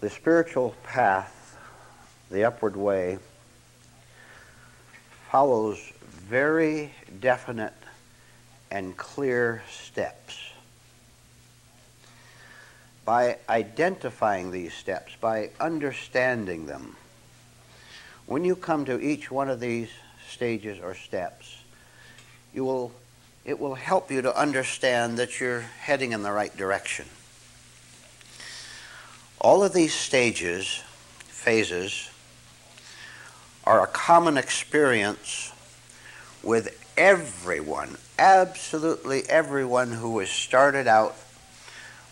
The spiritual path, the upward way, follows very definite and clear steps. By identifying these steps, by understanding them, when you come to each one of these stages or steps, it will help you to understand that you're heading in the right direction. All of these stages, phases, are a common experience with everyone, absolutely everyone who has started out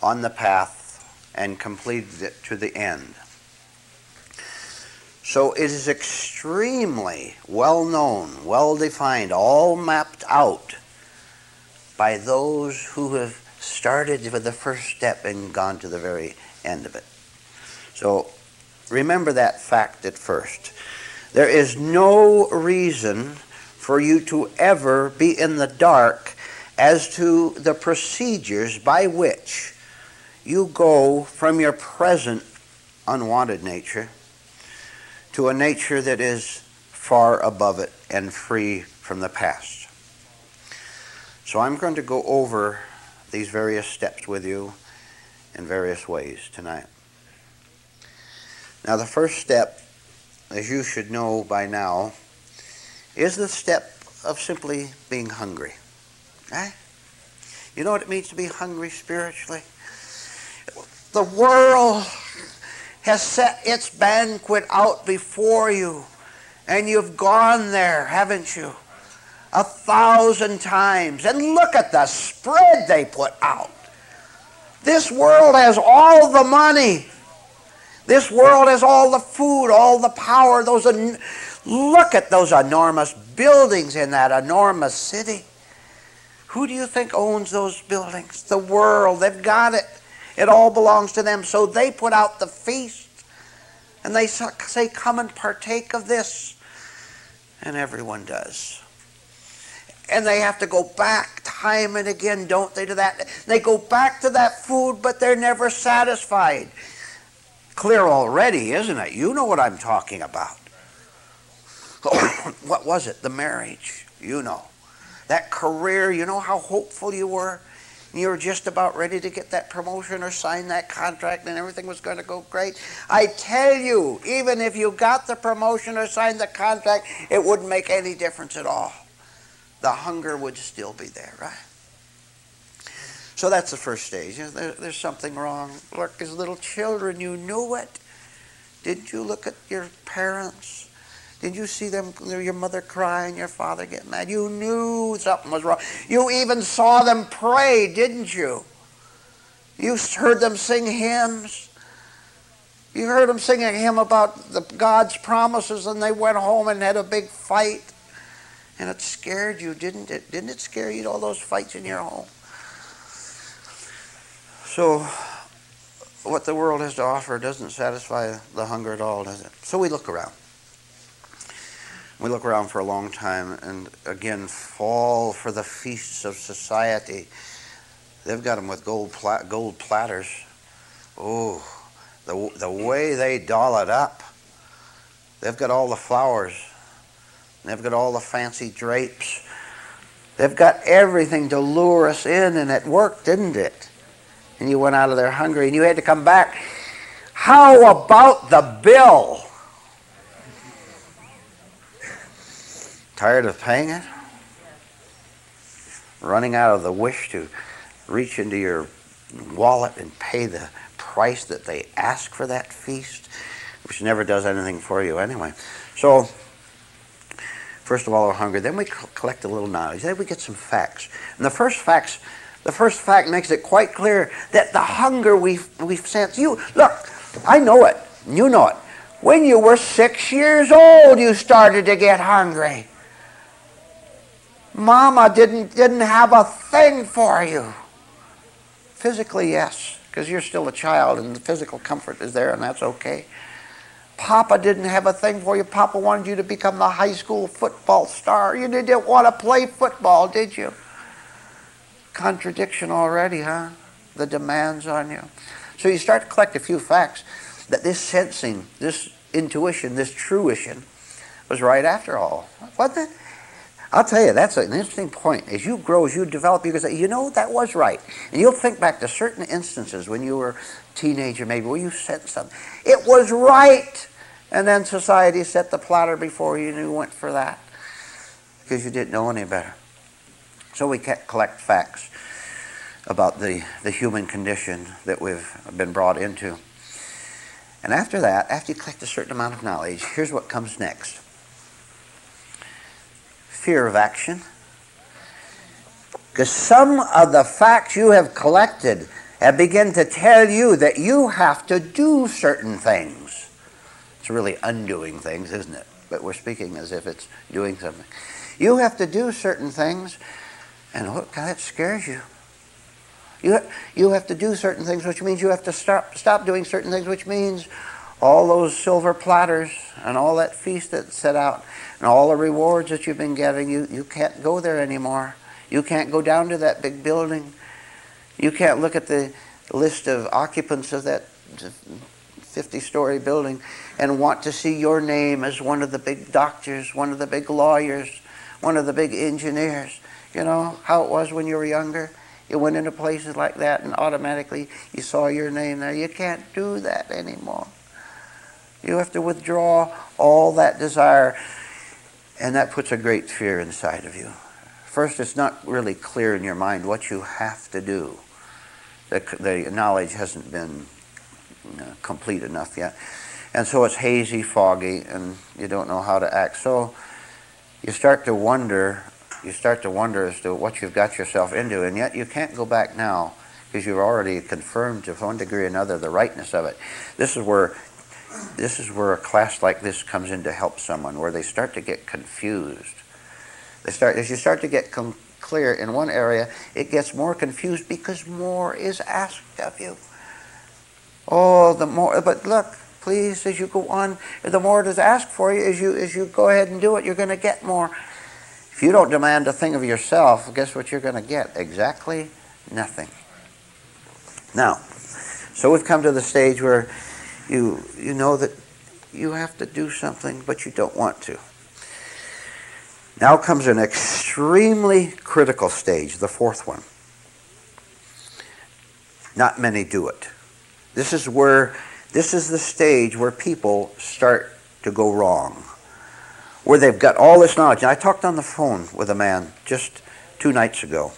on the path and completed it to the end. So it is extremely well known, well defined, all mapped out by those who have started with the first step and gone to the very end of it. So remember that fact at first. There is no reason for you to ever be in the dark as to the procedures by which you go from your present unwanted nature to a nature that is far above it and free from the past. So I'm going to go over these various steps with you in various ways tonight. Now the first step, as you should know by now, is the step of simply being hungry. Eh? You know what it means to be hungry spiritually? The world has set its banquet out before you, and you've gone there, haven't you, 1,000 times. And look at the spread they put out. This world has all the money. This world has all the food, all the power. Look at those enormous buildings in that enormous city. Who do you think owns those buildings? The world. They've got it. It all belongs to them. So they put out the feast, and they say, come and partake of this. And everyone does. And they have to go back time and again, don't they, to that? They go back to that food, but they're never satisfied. Clear already, isn't it? You know what I'm talking about. What was it? The marriage, you know. That career, you know how hopeful you were? You were just about ready to get that promotion or sign that contract and everything was going to go great. I tell you, even if you got the promotion or signed the contract, it wouldn't make any difference at all. The hunger would still be there, right? So that's the first stage. There's something wrong. Look, as little children, you knew it. Didn't you look at your parents? Did you see them, your mother cry and your father get mad? You knew something was wrong. You even saw them pray, didn't you? You heard them sing hymns. You heard them sing a hymn about God's promises, and they went home and had a big fight. And it scared you, didn't it? Didn't it scare you, all those fights in your home? So what the world has to offer doesn't satisfy the hunger at all, does it? So we look around. We look around for a long time and again fall for the feasts of society. They've got them with gold platters. Oh, the way they doll it up. They've got all the flowers. They've got all the fancy drapes. They've got everything to lure us in, and it worked, didn't it? And you went out of there hungry, and you had to come back. How about the bill? Tired of paying it? Running out of the wish to reach into your wallet and pay the price that they ask for that feast, which never does anything for you anyway. So, first of all, we're hungry. Then we collect a little knowledge. Then we get some facts. And the first fact makes it quite clear that the hunger we've sensed. You look, I know it. You know it. When you were 6 years old, you started to get hungry. Mama didn't have a thing for you. Physically, yes, because you're still a child and the physical comfort is there and that's okay. Papa didn't have a thing for you. Papa wanted you to become the high school football star. You didn't want to play football, did you? Contradiction already, huh? The demands on you. So you start to collect a few facts. that this sensing, this intuition, this truition was right after all. Wasn't it? I'll tell you, that's an interesting point. As you grow, as you develop, you can say, you know, that was right. And you'll think back to certain instances when you were a teenager, maybe, where you sensed something. It was right! And then society set the platter before you, and you went for that because you didn't know any better. So we can't collect facts about the human condition that we've been brought into. And after that, after you collect a certain amount of knowledge, here's what comes next. Fear of action. Because some of the facts you have collected have begun to tell you that you have to do certain things. It's really undoing things, isn't it? But we're speaking as if it's doing something. You have to do certain things, and look, that scares you. You have to do certain things, which means you have to stop doing certain things, which means all those silver platters and all that feast that's set out and all the rewards that you've been getting, you can't go there anymore. You can't go down to that big building. You can't look at the list of occupants of that 50-story building and want to see your name as one of the big doctors, one of the big lawyers, one of the big engineers. You know how it was when you were younger? You went into places like that and automatically you saw your name there. You can't do that anymore. You have to withdraw all that desire, and that puts a great fear inside of you. First, it's not really clear in your mind what you have to do. The knowledge hasn't been complete enough yet. And so it's hazy, foggy, and you don't know how to act. So you start to wonder, as to what you've got yourself into, and yet you can't go back now because you've already confirmed to one degree or another the rightness of it. This is where a class like this comes in to help someone, where they start to get confused. As you start to get clear in one area, it gets more confused because more is asked of you. Oh, the more, but look, please, as you go on, the more it is asked for you, as you go ahead and do it, you're going to get more. If you don't demand a thing of yourself, guess what you're going to get? Exactly nothing. Now, so we've come to the stage where you know that you have to do something, but you don't want to. Now comes an extremely critical stage, the fourth one. Not many do it. This is the stage where people start to go wrong, where they've got all this knowledge. And I talked on the phone with a man just 2 nights ago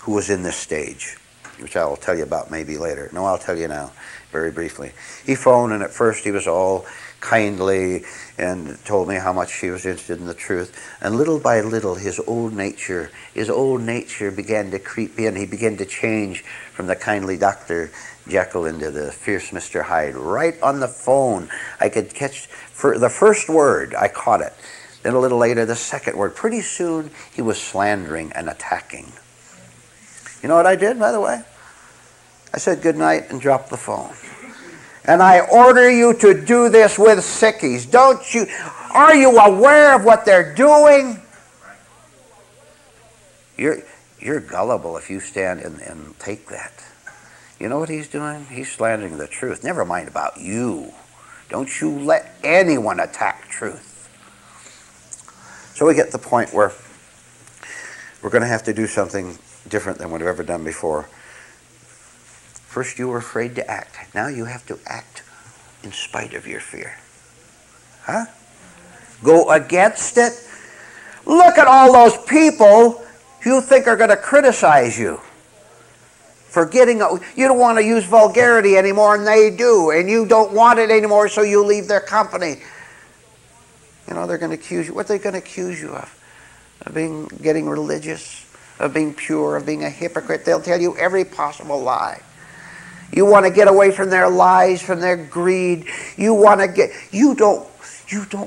who was in this stage, which I'll tell you about maybe later. No, I'll tell you now, very briefly. He phoned, and at first he was all kindly and told me how much he was interested in the truth. And little by little, his old nature began to creep in. He began to change from the kindly Dr. Jekyll into the fierce Mr. Hyde. Right on the phone, I could catch the first word, I caught it. Then a little later, the second word. Pretty soon, he was slandering and attacking. You know what I did, by the way? I said good night and dropped the phone. And I order you to do this with sickies. Are you aware of what they're doing? You're gullible if you stand and take that. You know what he's doing? He's slandering the truth. Never mind about you. Don't you let anyone attack truth. So we get to the point where we're going to have to do something different than what we've ever done before. First you were afraid to act. Now you have to act in spite of your fear. Huh? Go against it. Look at all those people you think are going to criticize you for getting... You don't want to use vulgarity anymore, and they do, and you don't want it anymore, so you leave their company. You know, they're going to accuse you. What are they going to accuse you of? Of getting religious, of being pure, of being a hypocrite. They'll tell you every possible lie. You want to get away from their lies, from their greed. You don't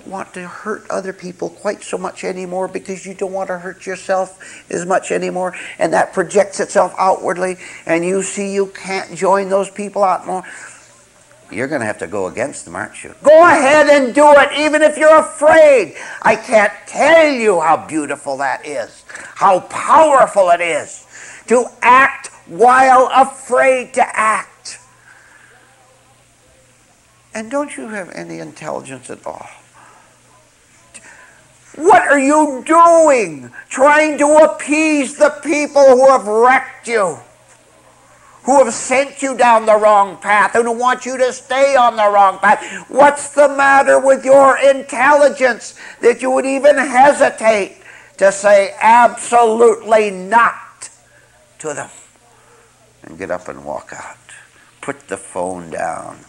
want to hurt other people quite so much anymore because you don't want to hurt yourself as much anymore, and that projects itself outwardly, and you see you can't join those people out more. You're going to have to go against them, aren't you? Go ahead and do it, even if you're afraid. I can't tell you how beautiful that is, how powerful it is to act while afraid to act. And don't you have any intelligence at all? What are you doing? Trying to appease the people who have wrecked you, who have sent you down the wrong path, and who want you to stay on the wrong path. What's the matter with your intelligence that you would even hesitate to say absolutely not to them? And get up and walk out. Put the phone down.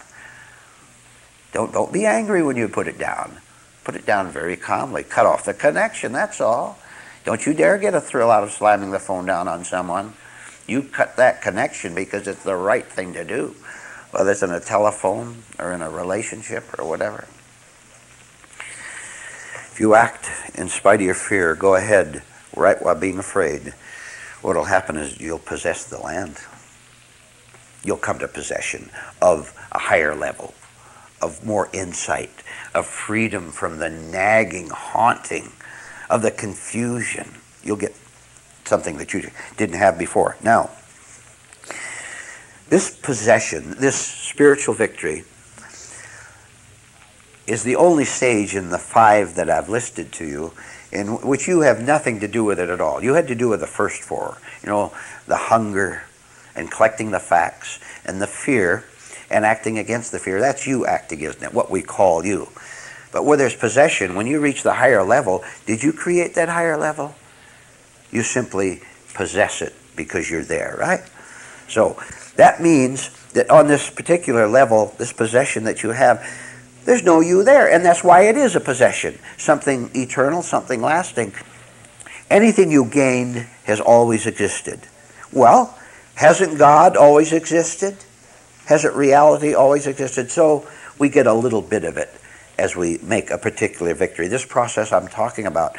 Don't be angry when you put it down. Put it down very calmly. Cut off the connection, that's all. Don't you dare get a thrill out of slamming the phone down on someone. You cut that connection because it's the right thing to do, whether it's in a telephone or in a relationship or whatever. If you act in spite of your fear, go ahead right while being afraid, what will happen is you'll possess the land. You'll come to possession of a higher level, of more insight, of freedom from the nagging, haunting, of the confusion. You'll get something that you didn't have before. Now, this possession, this spiritual victory, is the only stage in the 5 that I've listed to you in which you have nothing to do with it at all. You had to do with the first 4, the hunger and collecting the facts and the fear and acting against the fear. That's you acting, isn't it? What we call you. But where there's possession, when you reach the higher level, did you create that higher level? You simply possess it because you're there, right? So that means that on this particular level, this possession that you have, there's no you there, and that's why it is a possession. Something eternal, something lasting. Anything you gained has always existed. Well, hasn't God always existed? Hasn't reality always existed? So we get a little bit of it as we make a particular victory. This process I'm talking about,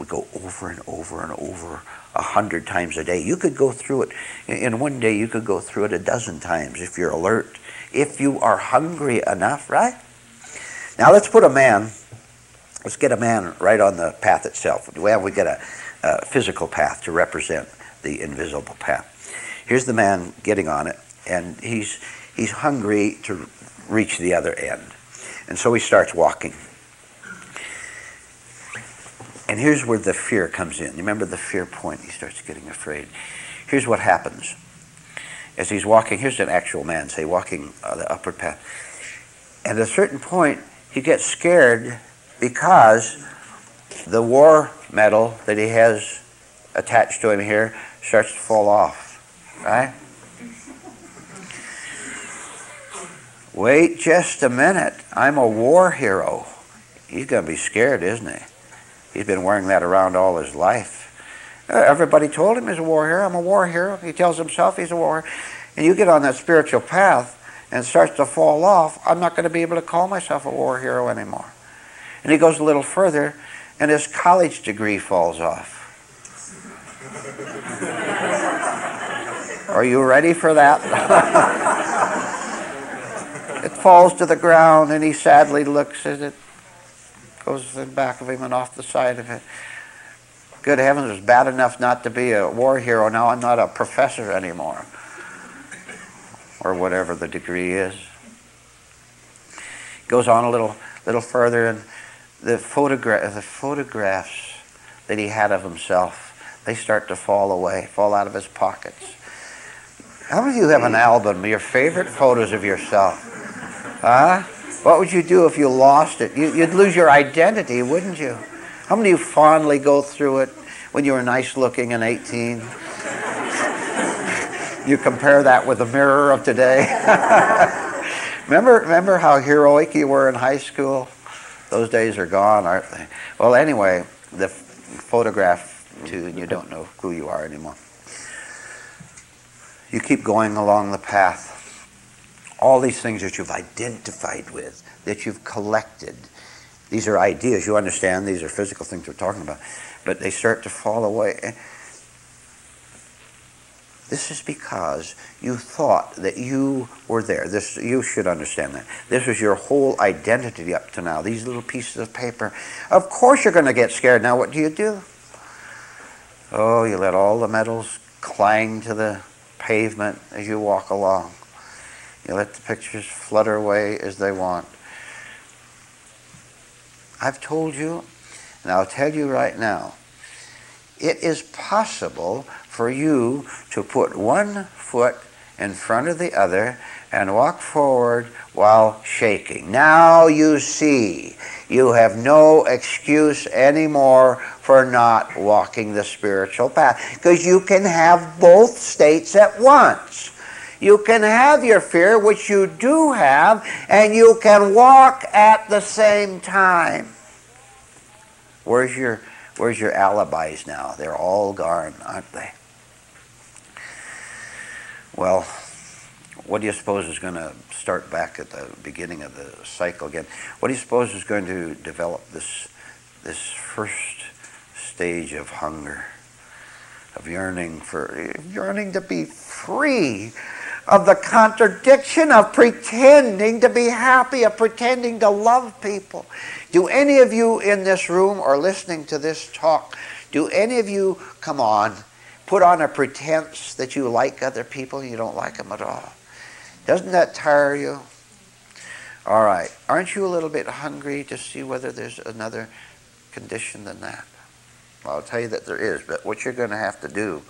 we go over and over and over 100 times a day. You could go through it in one day. You could go through it a dozen times if you're alert, if you are hungry enough, right? Now let's get a man right on the path itself. Well, we get a physical path to represent the invisible path. Here's the man getting on it, and he's hungry to reach the other end. And so he starts walking. And here's where the fear comes in. You remember the fear point? He starts getting afraid. Here's what happens. As he's walking, here's an actual man, say, walking the upward path. At a certain point, he gets scared because the war medal that he has attached to him here starts to fall off, right? Wait just a minute. I'm a war hero. He's going to be scared, isn't he? He's been wearing that around all his life. Everybody told him he's a war hero. I'm a war hero. He tells himself he's a war hero. And you get on that spiritual path and it starts to fall off. I'm not going to be able to call myself a war hero anymore. And he goes a little further and his college degree falls off. Are you ready for that? It falls to the ground and he sadly looks at it. Goes to the back of him and off the side of it. Good heavens, it was bad enough not to be a war hero. Now I'm not a professor anymore. Or whatever the degree is. Goes on a little further, and the photographs that he had of himself, they start to fall away, fall out of his pockets. How many of you have an album, your favorite photos of yourself? Huh? What would you do if you lost it? You'd lose your identity, wouldn't you? How many of you fondly go through it when you were nice looking and 18? You compare that with the mirror of today. Remember how heroic you were in high school? Those days are gone, aren't they? Well, anyway, the photograph too, and you don't know who you are anymore. You keep going along the path. All these things that you've identified with, that you've collected, these are ideas, you understand, these are physical things we're talking about, but they start to fall away. This is because you thought that you were there. This, you should understand that. This was your whole identity up to now, these little pieces of paper. Of course you're going to get scared. Now what do? Oh, you let all the metals clang to the pavement as you walk along. You let the pictures flutter away as they want. I've told you, and I'll tell you right now, it is possible for you to put one foot in front of the other and walk forward while shaking. Now you see, you have no excuse anymore for not walking the spiritual path, because you can have both states at once. You can have your fear, which you do have, and you can walk at the same time. Where's your alibis now? They're all gone, aren't they? Well, what do you suppose is going to start back at the beginning of the cycle again? What do you suppose is going to develop this first stage of hunger, of yearning to be free, of the contradiction of pretending to be happy, of pretending to love people? Do any of you in this room or listening to this talk, do any of you, come on, put on a pretense that you like other people and you don't like them at all? Doesn't that tire you? All right, aren't you a little bit hungry to see whether there's another condition than that? Well, I'll tell you that there is, but what you're going to have to do,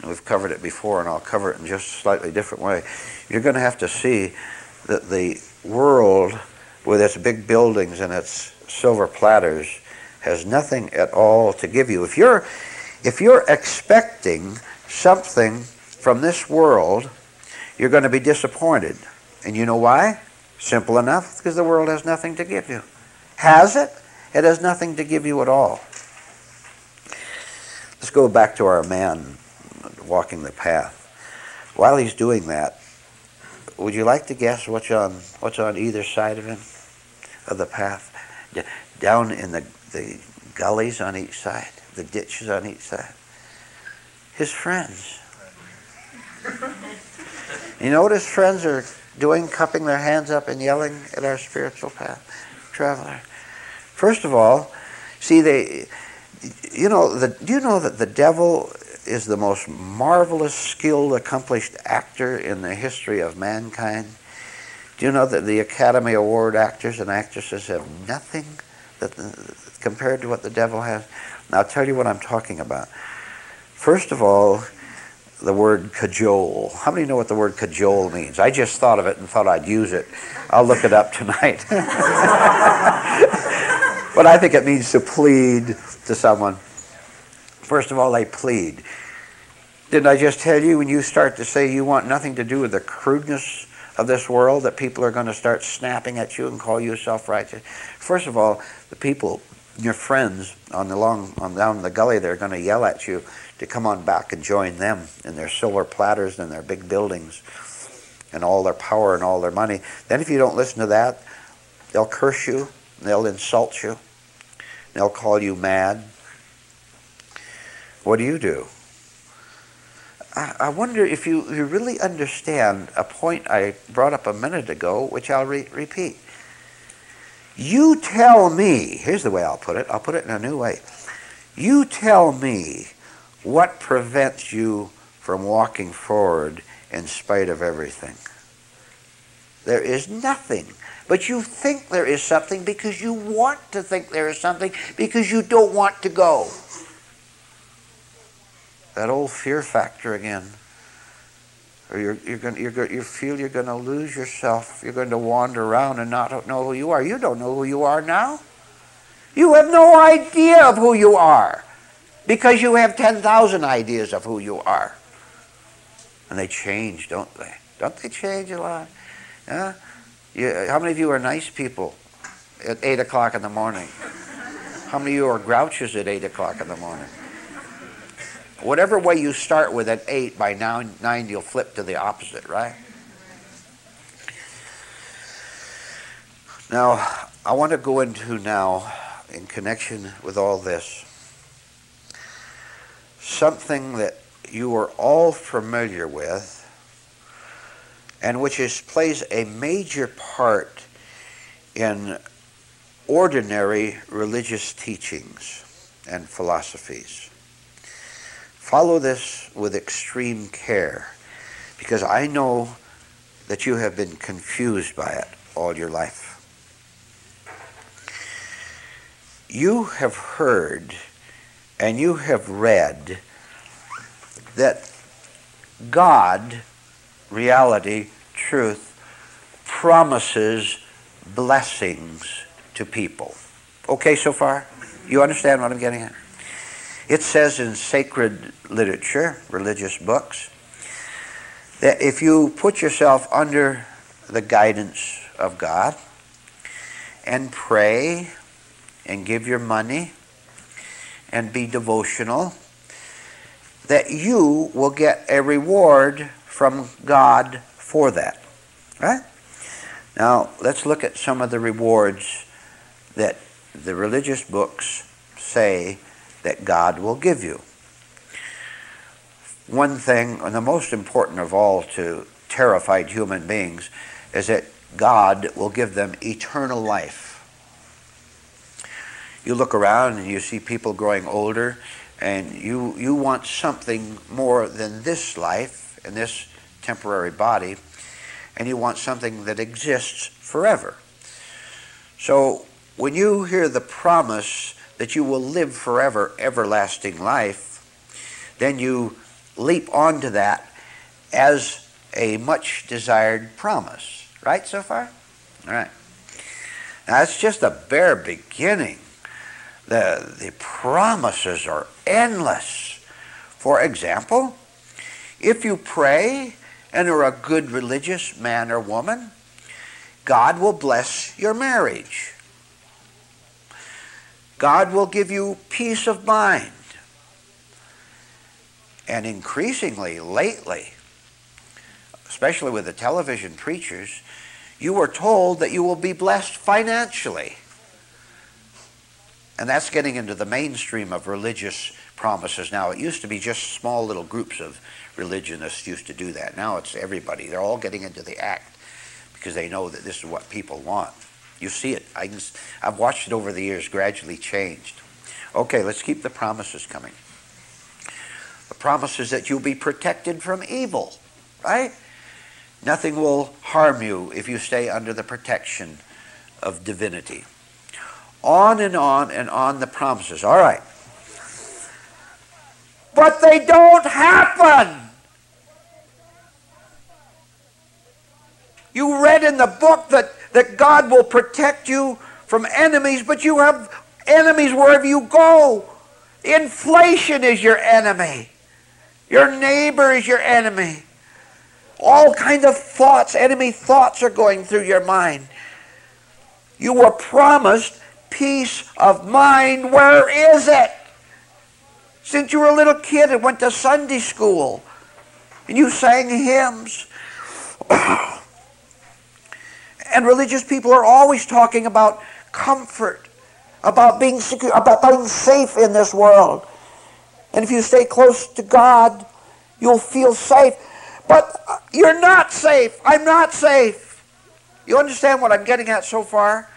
and we've covered it before and I'll cover it in just a slightly different way, you're going to have to see that the world with its big buildings and its silver platters has nothing at all to give you. If you're expecting something from this world, you're going to be disappointed. And you know why? Simple enough, because the world has nothing to give you. Has it? It has nothing to give you at all. Let's go back to our man walking the path. While he's doing that, would you like to guess what's on either side of him, of the path? Down in the gullies on each side, the ditches on each side. His friends. You know what his friends are doing, cupping their hands up and yelling at our spiritual path traveler? First of all, see, do you know that the devil is the most marvelous, skilled, accomplished actor in the history of mankind? Do you know that the Academy Award actors and actresses have nothing compared to what the devil has? And I'll tell you what I'm talking about. First of all, the word cajole. How many know what the word cajole means? I just thought of it and thought I'd use it. I'll look it up tonight. But I think it means to plead to someone. First of all, they plead. Didn't I just tell you, when you start to say you want nothing to do with the crudeness of this world, that people are going to start snapping at you and call you self-righteous? First of all, the people, your friends down the gully, they're going to yell at you to come on back and join them in their silver platters and their big buildings and all their power and all their money. Then if you don't listen to that, they'll curse you, they'll insult you, they'll call you mad. What do you do? I wonder if you really understand a point I brought up a minute ago, which I'll repeat. You tell me, here's the way I'll put it in a new way. You tell me what prevents you from walking forward in spite of everything. There is nothing. But you think there is something because you want to think there is something, because you don't want to go. That old fear factor again. Or you feel you're going to lose yourself. You're going to wander around and not know who you are. You don't know who you are now. You have no idea of who you are, because you have 10,000 ideas of who you are. And they change, don't they? Don't they change a lot? Huh? How many of you are nice people at 8 o'clock in the morning? How many of you are grouches at 8 o'clock in the morning? Whatever way you start with at 8, by 9 you'll flip to the opposite, right? Now, I want to go into now, in connection with all this, something that you are all familiar with, and which plays a major part in ordinary religious teachings and philosophies. Follow this with extreme care, because I know that you have been confused by it all your life. You have heard and you have read that God, reality, truth, promises blessings to people. Okay so far? You understand what I'm getting at? It says in sacred literature, religious books, that if you put yourself under the guidance of God and pray and give your money and be devotional, that you will get a reward from God for that, right? Now, let's look at some of the rewards that the religious books say that God will give you. One thing, and the most important of all to terrified human beings, is that God will give them eternal life. You look around and you see people growing older, and you want something more than this life and this temporary body, and you want something that exists forever. So when you hear the promise that you will live forever, everlasting life, then you leap onto that as a much desired promise. Right so far? All right. Now that's just a bare beginning. The promises are endless. For example, if you pray and are a good religious man or woman, God will bless your marriage. God will give you peace of mind. And increasingly lately, especially with the television preachers, you are told that you will be blessed financially. And that's getting into the mainstream of religious promises now. It used to be just small little groups of religionists used to do that. Now it's everybody. They're all getting into the act because they know that this is what people want. You see it. I've watched it over the years, gradually changed. Okay, let's keep the promises coming. The promise is that you'll be protected from evil, right? Nothing will harm you if you stay under the protection of divinity. On and on and on the promises. All right. But they don't happen. You read in the book that God will protect you from enemies, but you have enemies wherever you go. Inflation is your enemy. Your neighbor is your enemy. All kinds of thoughts, enemy thoughts are going through your mind. You were promised peace of mind. Where is it? Since you were a little kid and went to Sunday school and you sang hymns. And religious people are always talking about comfort, about being secure, about being safe in this world. And if you stay close to God, you'll feel safe. But you're not safe. I'm not safe. You understand what I'm getting at so far?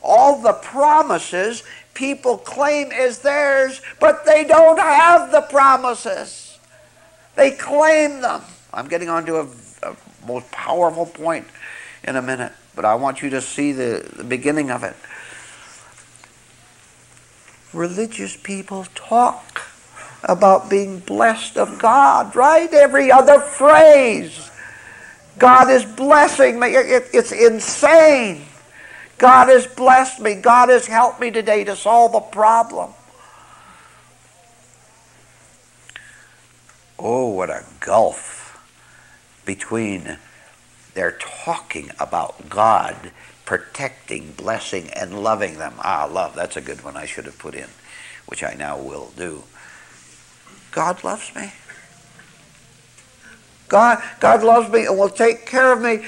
All the promises people claim is theirs, but they don't have the promises. They claim them. I'm getting on to a most powerful point in a minute, but I want you to see the beginning of it. Religious people talk about being blessed of God, right? Every other phrase. God is blessing me. It's insane. God has blessed me. God has helped me today to solve a problem. Oh, what a gulf between their talking about God protecting, blessing, and loving them. Ah, love, that's a good one I should have put in, which I now will do. God loves me. God loves me and will take care of me.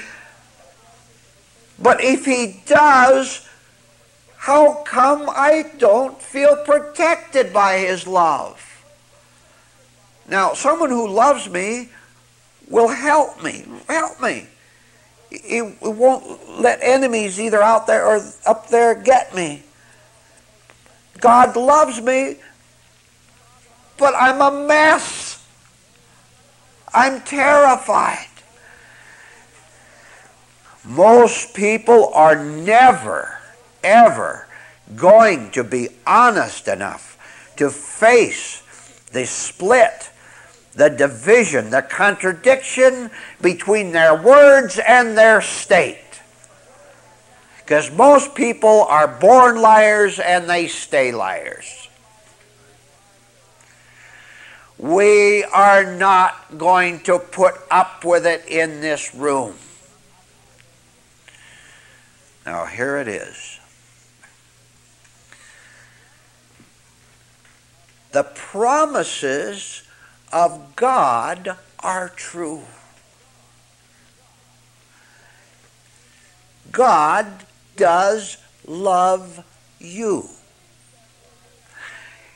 But if he does, how come I don't feel protected by his love? Now, someone who loves me will help me. Help me. He won't let enemies either out there or up there get me. God loves me, but I'm a mess. I'm terrified. Most people are never, ever going to be honest enough to face the split, the division, the contradiction between their words and their state. Because most people are born liars and they stay liars. We are not going to put up with it in this room. Now here it is. The promises of God are true. God does love you.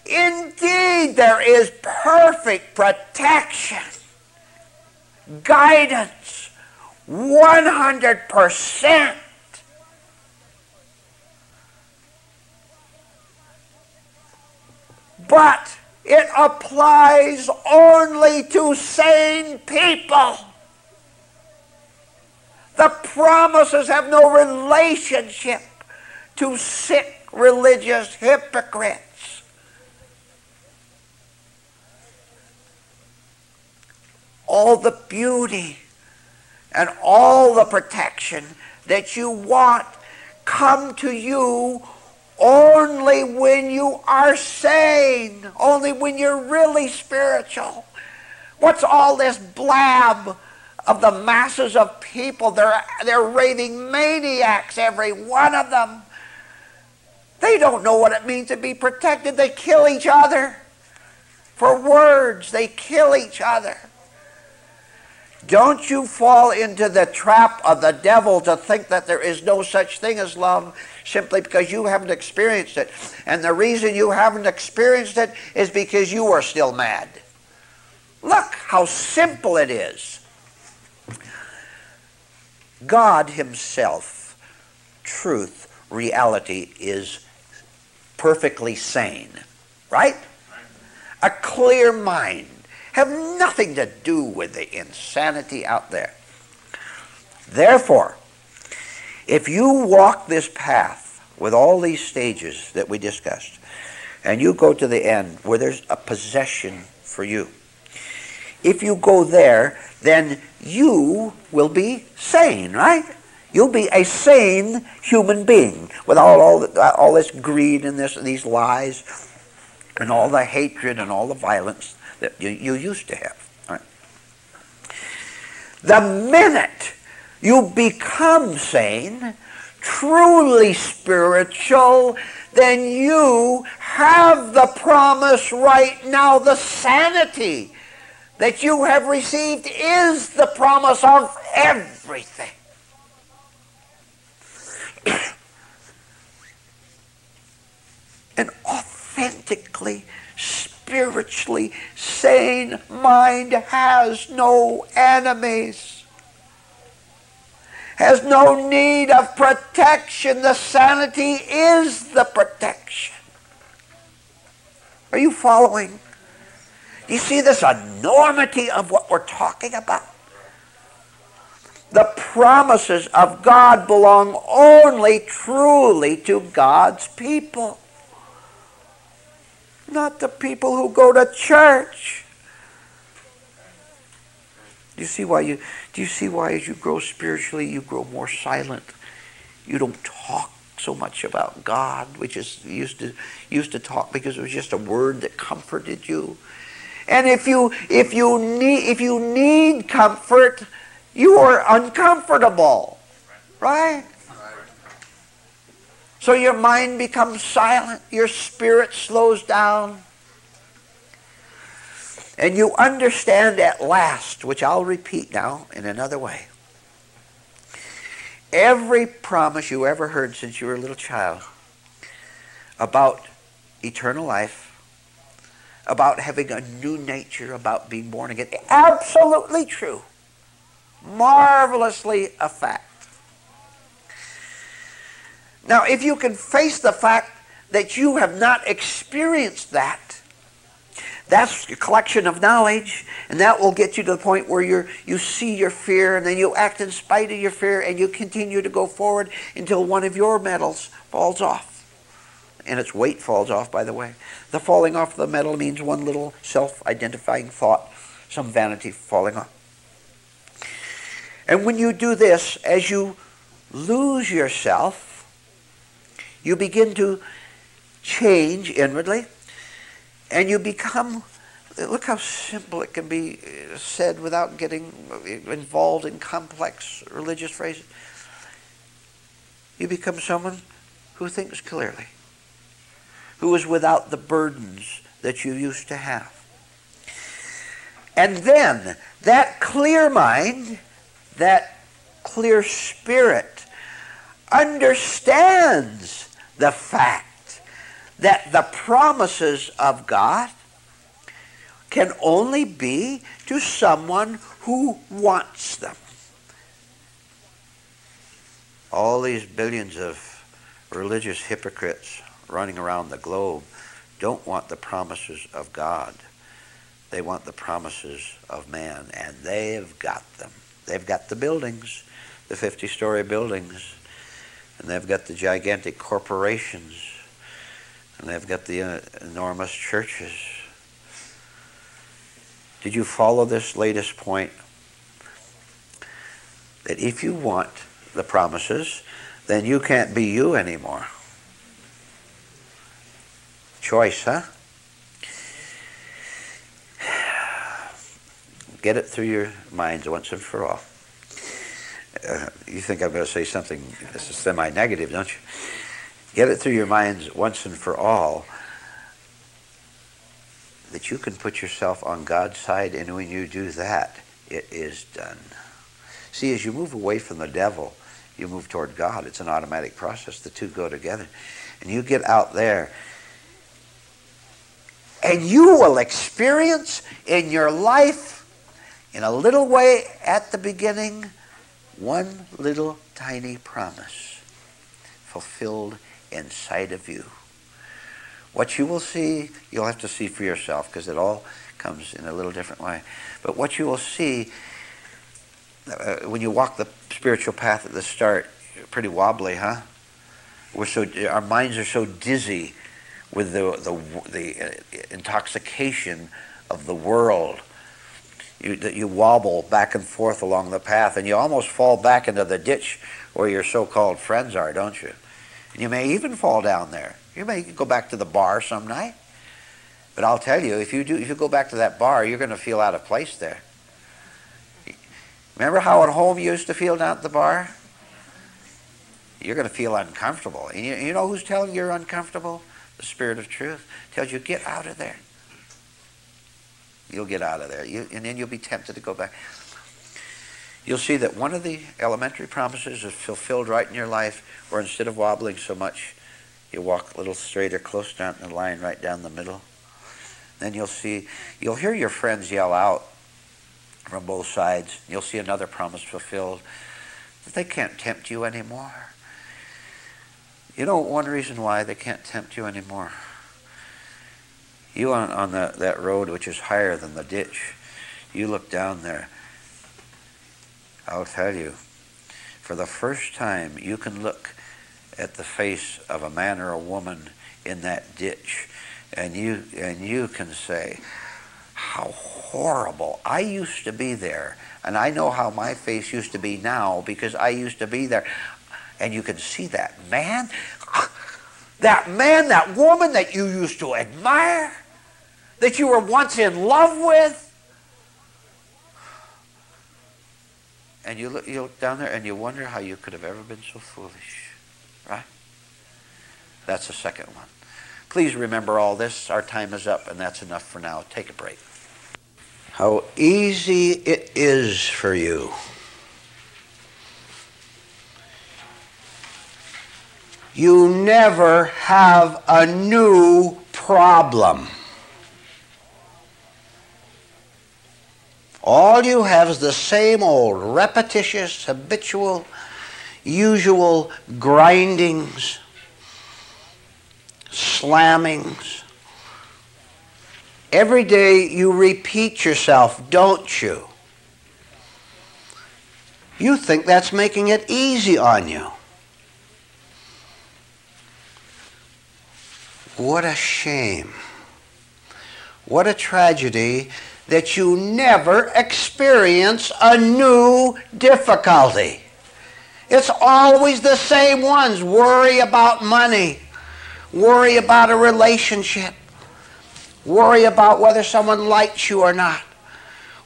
Indeed, there is perfect protection, guidance, 100%. But it applies only to sane people. The promises have no relationship to sick religious hypocrites. All the beauty and all the protection that you want come to you only when you are sane, only when you're really spiritual. What's all this blab of the masses of people? They're raving maniacs, every one of them. They don't know what it means to be protected. They kill each other for words. They kill each other. Don't you fall into the trap of the devil to think that there is no such thing as love simply because you haven't experienced it. And the reason you haven't experienced it is because you are still mad. Look how simple it is. God himself, truth, reality, is perfectly sane, right? A clear mind. Have nothing to do with the insanity out there. Therefore, if you walk this path with all these stages that we discussed, and you go to the end where there's a possession for you, if you go there, then you will be sane, right? You'll be a sane human being without all this greed and these lies and all the hatred and all the violence that you used to have. Right? The minute you become sane, truly spiritual, then you have the promise right now. The sanity that you have received is the promise of everything. An authentically spiritually sane mind has no enemies, has no need of protection. The sanity is the protection. Are you following? Do you see this enormity of what we're talking about? The promises of God belong only truly to God's people. Not the people who go to church. Do you see why as you grow spiritually, you grow more silent? You don't talk so much about God, which is used to talk because it was just a word that comforted you. And if you need comfort, you are uncomfortable, right? So your mind becomes silent, your spirit slows down, and you understand at last, which I'll repeat now in another way. Every promise you ever heard since you were a little child about eternal life, about having a new nature, about being born again, absolutely true, marvelously a fact. Now, if you can face the fact that you have not experienced that, That's your collection of knowledge, and that will get you to the point where you see your fear, and then you act in spite of your fear, and you continue to go forward until one of your metals falls off. And its weight falls off, by the way. The falling off of the metal means one little self-identifying thought, some vanity falling off. And when you do this, as you lose yourself, you begin to change inwardly, and you become, look how simple it can be said without getting involved in complex religious phrases. You become someone who thinks clearly, who is without the burdens that you used to have. And then that clear mind, that clear spirit, understands the fact that the promises of God can only be to someone who wants them. All these billions of religious hypocrites running around the globe don't want the promises of God. They want the promises of man, and they've got them. They've got the buildings, the 50-story buildings, and they've got the gigantic corporations, and they've got the enormous churches. Did you follow this latest point? That if you want the promises, then you can't be you anymore. Choice, huh? Get it through your minds once and for all. You think I'm going to say something semi-negative, don't you? Get it through your minds once and for all that you can put yourself on God's side, and when you do that, it is done. See, as you move away from the devil, you move toward God. It's an automatic process. The two go together. And you get out there, and you will experience in your life, in a little way at the beginning, one little tiny promise fulfilled inside of you. What you will see, you'll have to see for yourself, because it all comes in a little different way. But what you will see when you walk the spiritual path at the start, pretty wobbly, huh? We're so, our minds are so dizzy with the intoxication of the world. You wobble back and forth along the path, and you almost fall back into the ditch where your so-called friends are, don't you? And you may even fall down there. You may go back to the bar some night. But I'll tell you, if you go back to that bar, you're going to feel out of place there. Remember how at home you used to feel down at the bar? You're going to feel uncomfortable. And you know who's telling you you're uncomfortable? The Spirit of Truth tells you, get out of there. You'll get out of there, and then you'll be tempted to go back. You'll see that one of the elementary promises is fulfilled right in your life, where instead of wobbling so much, you walk a little straighter, close down the line, right down the middle. Then you'll see, you'll hear your friends yell out from both sides. You'll see another promise fulfilled, that they can't tempt you anymore. You know one reason why they can't tempt you anymore? You on that road which is higher than the ditch, you look down there. I'll tell you, for the first time, you can look at the face of a man or a woman in that ditch, and you can say, how horrible. I used to be there, and I know how my face used to be now because I used to be there. And you can see that man, that woman that you used to admire, that you were once in love with. And you look down there and you wonder how you could have ever been so foolish, right? That's the second one. Please remember all this. Our time is up, and that's enough for now. Take a break. How easy it is for you. You never have a new problem. All you have is the same old repetitious, habitual, usual grindings, slammings, Every day you repeat yourself, don't you? You think that's making it easy on you. What a shame. What a tragedy that you never experience a new difficulty. It's always the same ones. Worry about money. Worry about a relationship. Worry about whether someone likes you or not.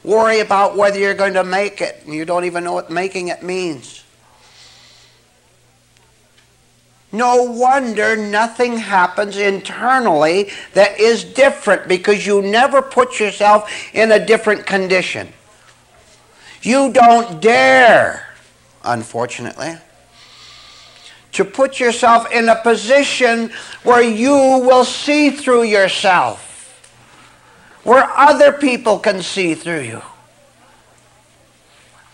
Worry about whether you're going to make it, and you don't even know what making it means. No wonder nothing happens internally that is different, because you never put yourself in a different condition. You don't dare, unfortunately, to put yourself in a position where you will see through yourself, where other people can see through you.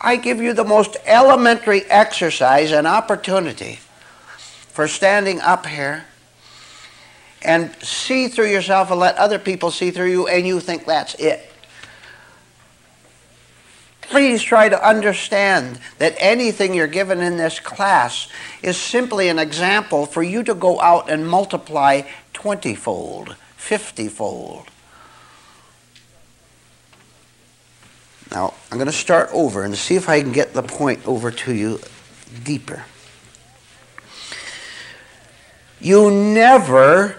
I give you the most elementary exercise and opportunity for standing up here and see through yourself and let other people see through you, and you think that's it. Please try to understand that anything you're given in this class is simply an example for you to go out and multiply 20-fold, 50-fold. Now, I'm going to start over and see if I can get the point over to you deeper. You never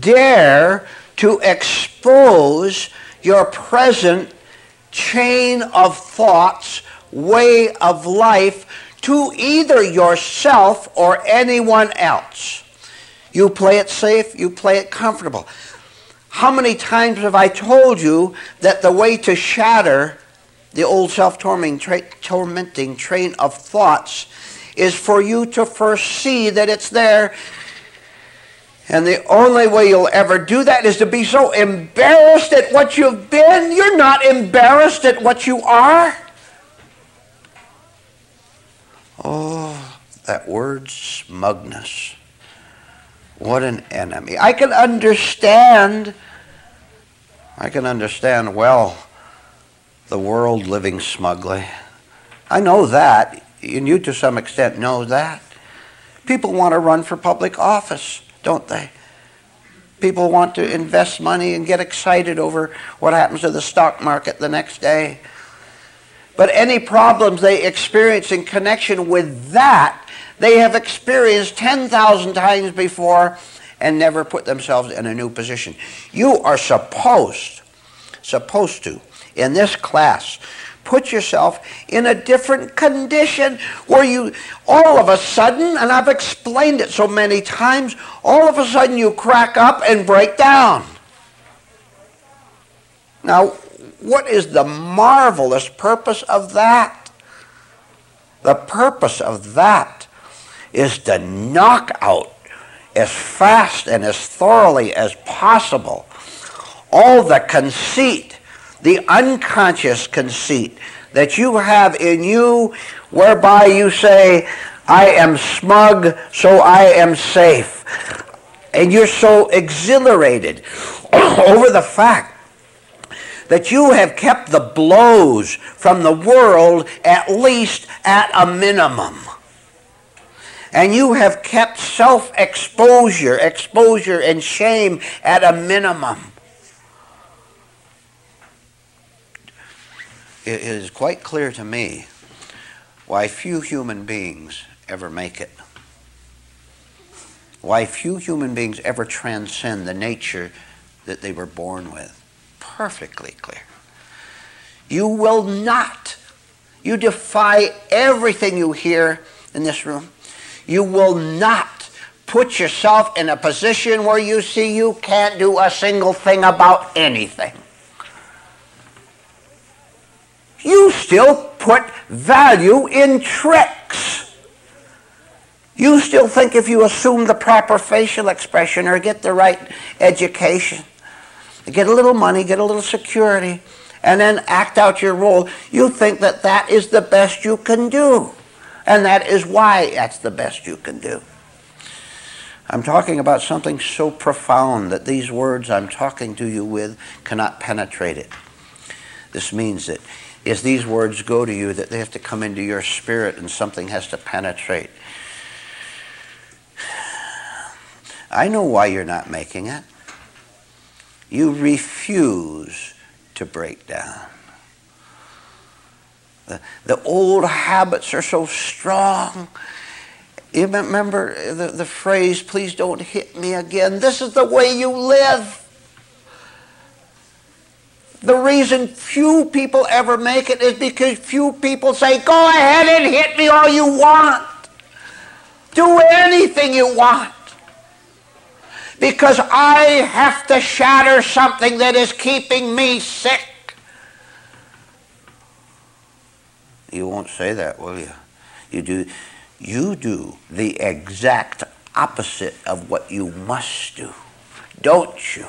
dare to expose your present chain of thoughts, way of life, to either yourself or anyone else. You play it safe, you play it comfortable. How many times have I told you that the way to shatter the old self-tormenting train of thoughts is for you to first see that it's there. And the only way you'll ever do that is to be so embarrassed at what you've been. You're not embarrassed at what you are. Oh, that word smugness. What an enemy. I can understand well the world living smugly. I know that. And you to some extent know that. People want to run for public office, don't they? People want to invest money and get excited over what happens to the stock market the next day. But any problems they experience in connection with that, they have experienced 10,000 times before and never put themselves in a new position. You are supposed to, in this class, put yourself in a different condition where you, all of a sudden, and I've explained it so many times, all of a sudden you crack up and break down. Now, what is the marvelous purpose of that? The purpose of that is to knock out as fast and as thoroughly as possible all the conceit, the unconscious conceit that you have in you, whereby you say, I am smug, so I am safe. And you're so exhilarated over the fact that you have kept the blows from the world at least at a minimum. And you have kept self-exposure, exposure and shame at a minimum. It is quite clear to me why few human beings ever make it. Why few human beings ever transcend the nature that they were born with. Perfectly clear. You will not. You defy everything you hear in this room. You will not put yourself in a position where you see you can't do a single thing about anything. You still put value in tricks. You still think if you assume the proper facial expression or get the right education, get a little money, get a little security, and then act out your role, you think that that is the best you can do. And that is why that's the best you can do. I'm talking about something so profound that these words I'm talking to you with cannot penetrate it. This means that as these words go to you, that they have to come into your spirit and something has to penetrate. I know why you're not making it. You refuse to break down. The old habits are so strong. You remember the phrase, please don't hit me again. This is the way you live. The reason few people ever make it is because few people say, go ahead and hit me all you want. Do anything you want. Because I have to shatter something that is keeping me sick. You won't say that, will you? You do the exact opposite of what you must do, don't you?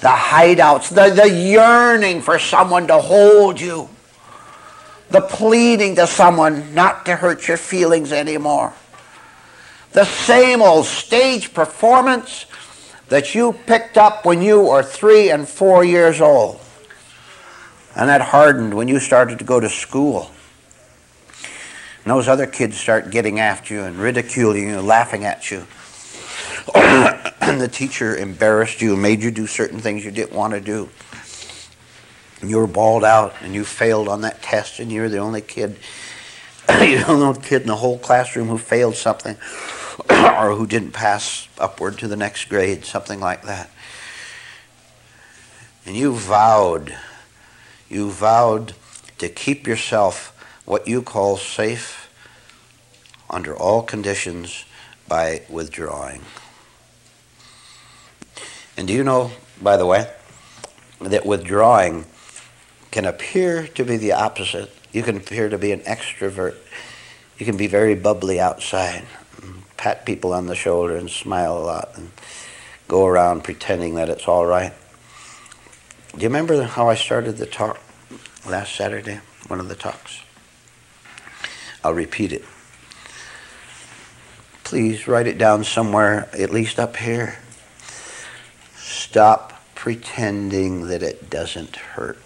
The hideouts, the yearning for someone to hold you, the pleading to someone not to hurt your feelings anymore, the same old stage performance that you picked up when you were 3 and 4 years old. And that hardened when you started to go to school. And those other kids start getting after you and ridiculing you, laughing at you. And the teacher embarrassed you, made you do certain things you didn't want to do. And you were bawled out and you failed on that test and you were the only kid, you don't know, kid in the whole classroom who failed something or who didn't pass upward to the next grade, something like that. And you vowed to keep yourself what you call safe under all conditions by withdrawing. And do you know, by the way, that withdrawing can appear to be the opposite. You can appear to be an extrovert. You can be very bubbly outside, and pat people on the shoulder and smile a lot and go around pretending that it's all right. Do you remember how I started the talk last Saturday, one of the talks? I'll repeat it. Please write it down somewhere, at least up here. Stop pretending that it doesn't hurt.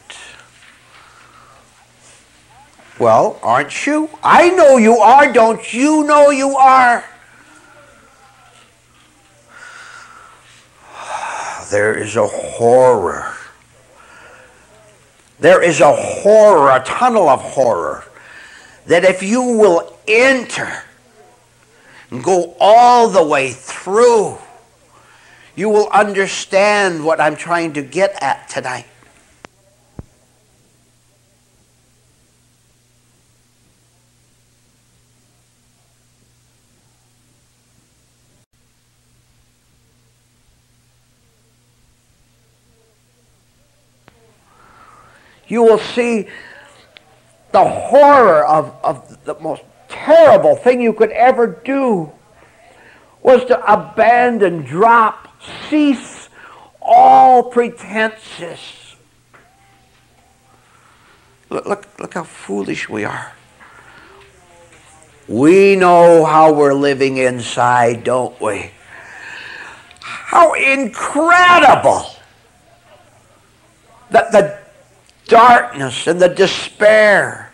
Well, aren't you? I know you are. Don't you know you are? There is a horror. There is a horror, a tunnel of horror, that if you will enter and go all the way through, you will understand what I'm trying to get at tonight. You will see the horror of the most terrible thing you could ever do was to abandon, drop, cease all pretenses. Look how foolish we are. We know how we're living inside, don't we? How incredible that the darkness and the despair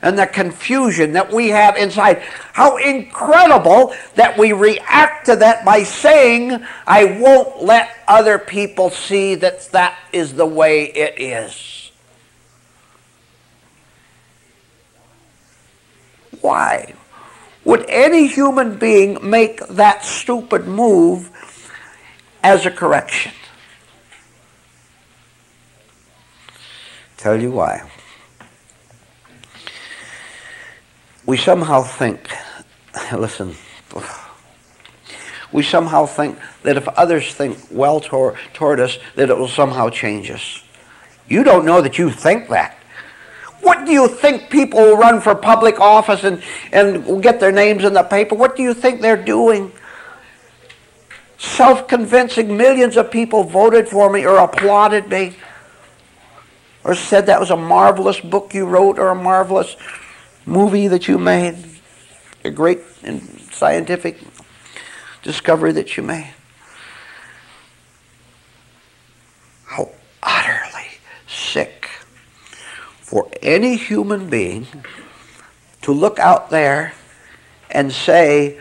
and the confusion that we have inside. How incredible that we react to that by saying, I won't let other people see that that is the way it is. Why would any human being make that stupid move as a correction? Tell you why. We somehow think, listen, we somehow think that if others think well toward us, that it will somehow change us. You don't know that you think that. What do you think people who run for public office and get their names in the paper, what do you think they're doing? Self-convincing millions of people voted for me or applauded me, or said that was a marvelous book you wrote or a marvelous movie that you made, a great scientific discovery that you made? How utterly sick for any human being to look out there and say,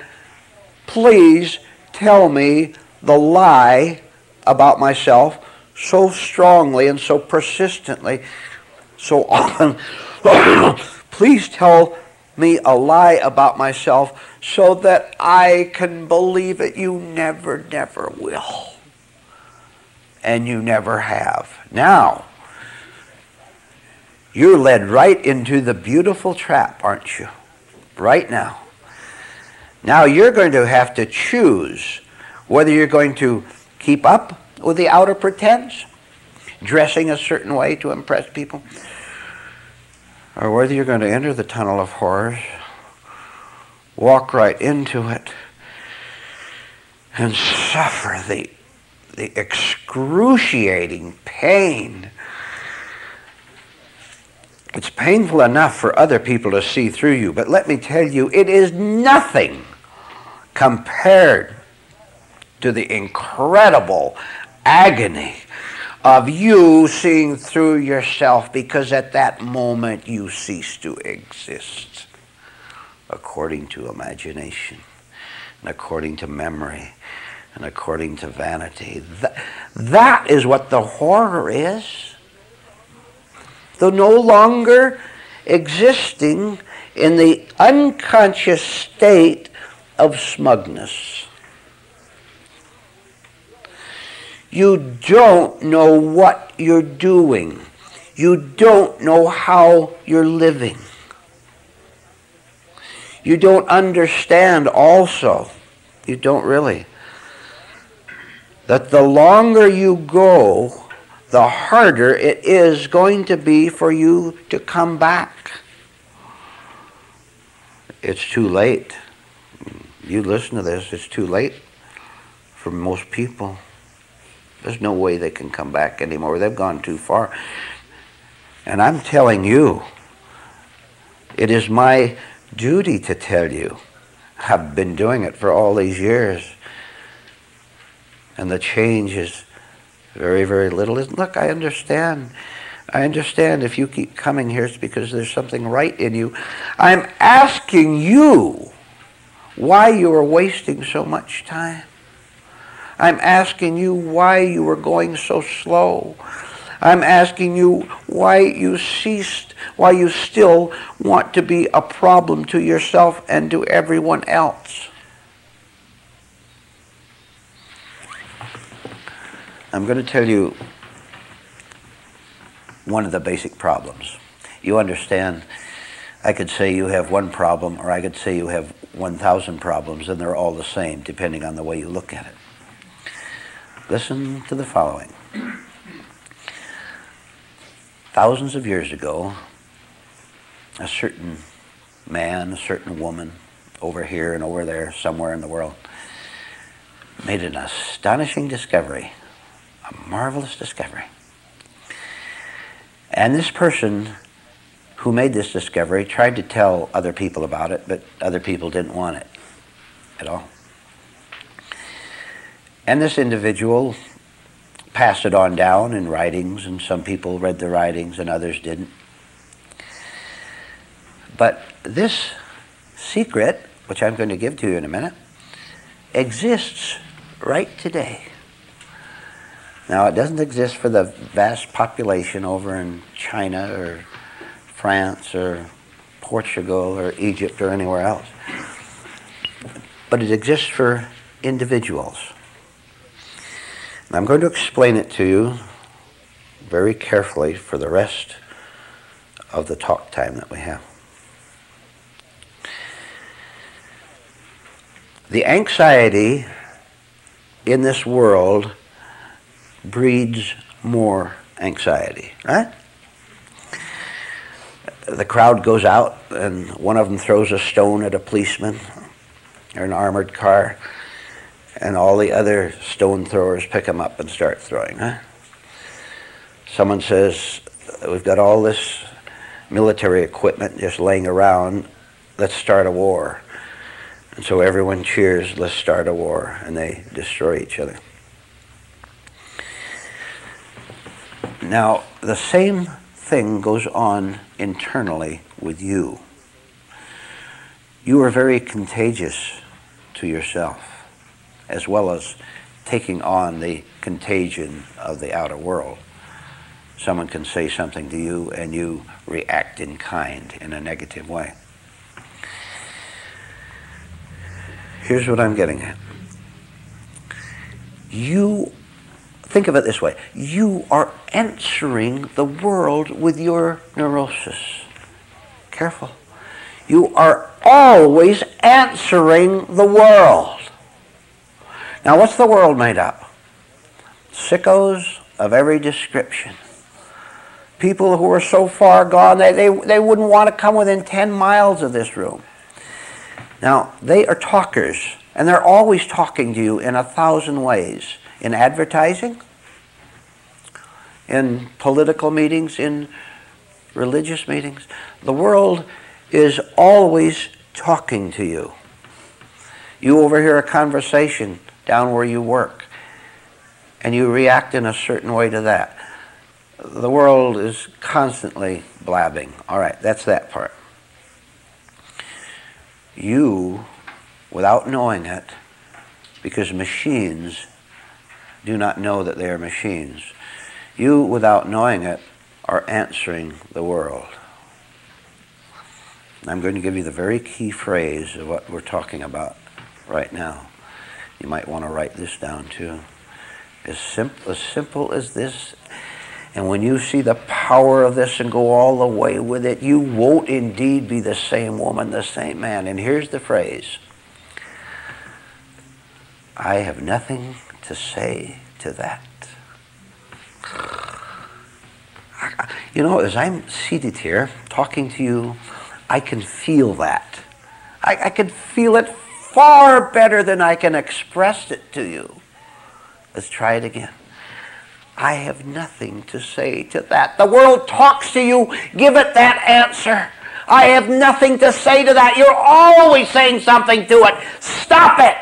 please tell me the lie about myself so strongly and so persistently, so often. Please tell me a lie about myself so that I can believe it. You never, never will. And you never have. Now, you're led right into the beautiful trap, aren't you? Right now. Now you're going to have to choose whether you're going to keep up with the outer pretense, dressing a certain way to impress people, or whether you're going to enter the tunnel of horrors, walk right into it, and suffer the excruciating pain. It's painful enough for other people to see through you, but let me tell you, it is nothing compared to the incredible agony of you seeing through yourself, because at that moment you cease to exist according to imagination and according to memory and according to vanity. That is what the horror is. The no longer existing in the unconscious state of smugness. You don't know what you're doing. You don't know how you're living. You don't understand also, you don't really, that the longer you go, the harder it is going to be for you to come back. It's too late. You listen to this, it's too late for most people. There's no way they can come back anymore. They've gone too far. And I'm telling you, it is my duty to tell you. I've been doing it for all these years. And the change is very, very little. Look, I understand. I understand if you keep coming here, it's because there's something right in you. I'm asking you why you are wasting so much time. I'm asking you why you were going so slow. I'm asking you why you ceased, why you still want to be a problem to yourself and to everyone else. I'm going to tell you one of the basic problems. You understand, I could say you have one problem, or I could say you have 1,000 problems, and they're all the same, depending on the way you look at it. Listen to the following. Thousands of years ago, a certain man, a certain woman, over here and over there, somewhere in the world, made an astonishing discovery, a marvelous discovery. And this person who made this discovery tried to tell other people about it, but other people didn't want it at all. And this individual passed it on down in writings, and some people read the writings and others didn't. But this secret, which I'm going to give to you in a minute, exists right today. Now, it doesn't exist for the vast population over in China or France or Portugal or Egypt or anywhere else. But it exists for individuals. I'm going to explain it to you very carefully for the rest of the talk time that we have. The anxiety in this world breeds more anxiety, right? The crowd goes out and one of them throws a stone at a policeman or an armored car, and all the other stone throwers pick them up and start throwing, huh? Someone says, we've got all this military equipment just laying around, let's start a war. And so everyone cheers, let's start a war, and they destroy each other. Now, the same thing goes on internally with you. You are very contagious to yourself, as well as taking on the contagion of the outer world. Someone can say something to you, and you react in kind, in a negative way. Here's what I'm getting at. You, think of it this way, you are answering the world with your neurosis. Careful. You are always answering the world. Now, what's the world made up? Sickos of every description. People who are so far gone, they wouldn't want to come within 10 miles of this room. Now, they are talkers, and they're always talking to you in 1,000 ways. In advertising, in political meetings, in religious meetings. The world is always talking to you. You overhear a conversation down where you work, and you react in a certain way to that. The world is constantly blabbing. All right, that's that part. You, without knowing it, because machines do not know that they are machines, you, without knowing it, are answering the world. I'm going to give you the very key phrase of what we're talking about right now. You might want to write this down too. As simple as this, and when you see the power of this and go all the way with it, you won't indeed be the same woman, the same man. And here's the phrase: I have nothing to say to that. You know, as I'm seated here talking to you, I can feel that. I can feel it far better than I can express it to you. Let's try it again. I have nothing to say to that. The world talks to you. Give it that answer. I have nothing to say to that. You're always saying something to it. Stop it.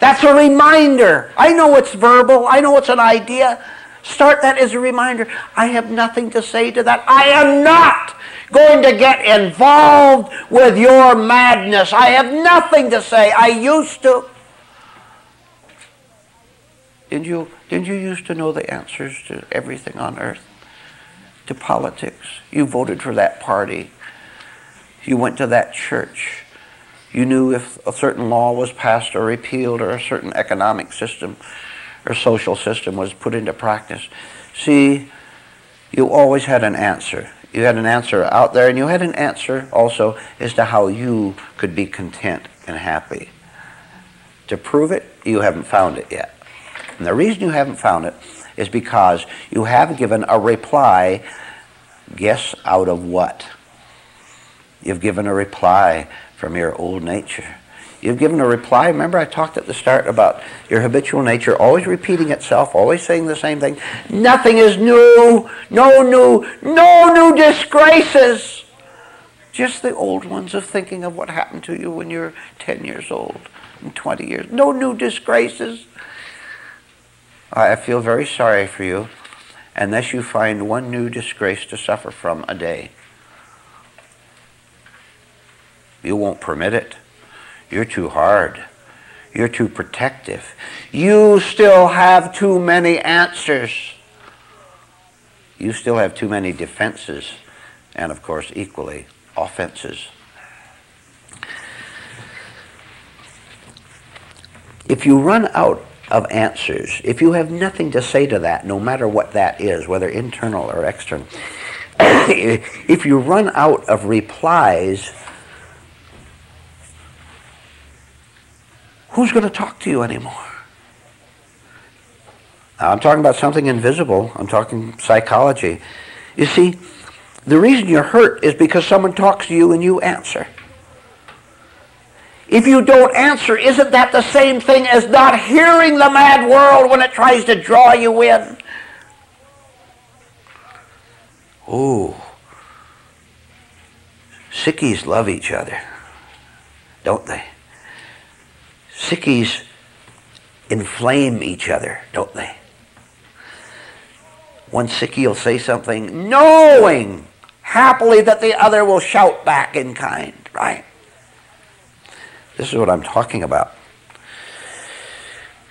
That's a reminder. I know it's verbal. I know it's an idea. Start that as a reminder. I have nothing to say to that. I am not going to get involved with your madness. I have nothing to say. I used to. Didn't you used to know the answers to everything on earth? To politics. You voted for that party. You went to that church. You knew if a certain law was passed or repealed, or a certain economic system or social system was put into practice. See, you always had an answer. You had an answer out there, and you had an answer also as to how you could be content and happy. To prove it, you haven't found it yet. And the reason you haven't found it is because you have given a reply, guess out of what? You've given a reply from your old nature. You've given a reply. Remember, I talked at the start about your habitual nature always repeating itself, always saying the same thing. Nothing is new, no new disgraces. Just the old ones of thinking of what happened to you when you were 10 years old and 20 years. No new disgraces. I feel very sorry for you unless you find one new disgrace to suffer from a day. You won't permit it. You're too hard. You're too protective. You still have too many answers. You still have too many defenses, and of course, equally, offenses. If you run out of answers, if you have nothing to say to that, no matter what that is, whether internal or external, if you run out of replies, who's going to talk to you anymore? Now, I'm talking about something invisible. I'm talking psychology. You see, the reason you're hurt is because someone talks to you and you answer. If you don't answer, isn't that the same thing as not hearing the mad world when it tries to draw you in? Oh, sickies love each other, don't they? Sickies inflame each other, don't they? One Sickie will say something, knowing happily that the other will shout back in kind, right? This is what I'm talking about.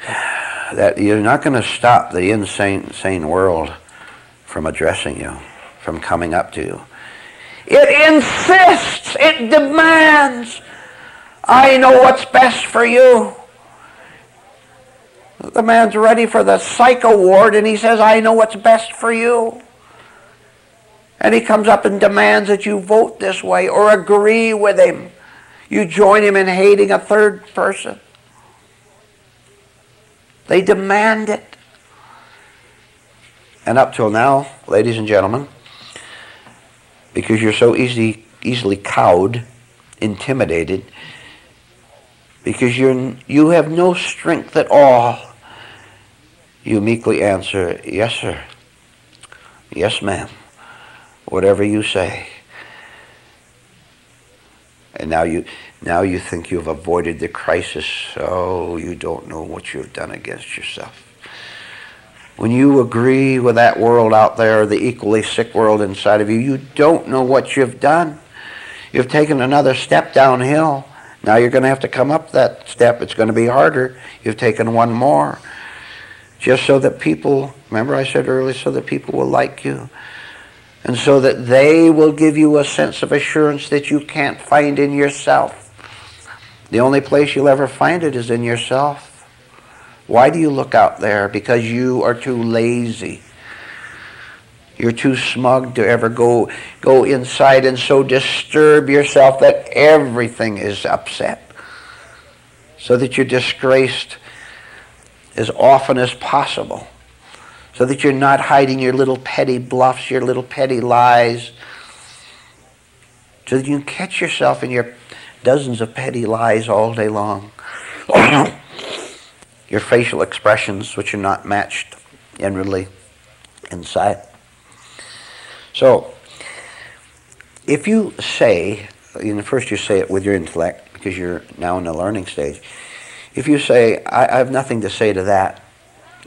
That you're not going to stop the insane world from addressing you, from coming up to you. It insists, it demands, I know what's best for you. The man's ready for the psycho ward and he says, I know what's best for you. And he comes up and demands that you vote this way or agree with him. You join him in hating a third person. They demand it. And up till now, ladies and gentlemen, because you're so easily cowed, intimidated, because you have no strength at all, you meekly answer, yes, sir, yes, ma'am, whatever you say. And now you think you've avoided the crisis. Oh, you don't know what you've done against yourself. When you agree with that world out there, the equally sick world inside of you, you don't know what you've done. You've taken another step downhill. Now you're going to have to come up that step. It's going to be harder. You've taken one more. Just so that people, remember I said earlier, so that people will like you. And so that they will give you a sense of assurance that you can't find in yourself. The only place you'll ever find it is in yourself. Why do you look out there? Because you are too lazy. You're too smug to ever go inside and so disturb yourself that everything is upset. So that you're disgraced as often as possible. So that you're not hiding your little petty bluffs, your little petty lies. So that you can catch yourself in your dozens of petty lies all day long. Your facial expressions which are not matched inwardly inside. So, if you say, first you say it with your intellect, because you're now in the learning stage. If you say, I have nothing to say to that,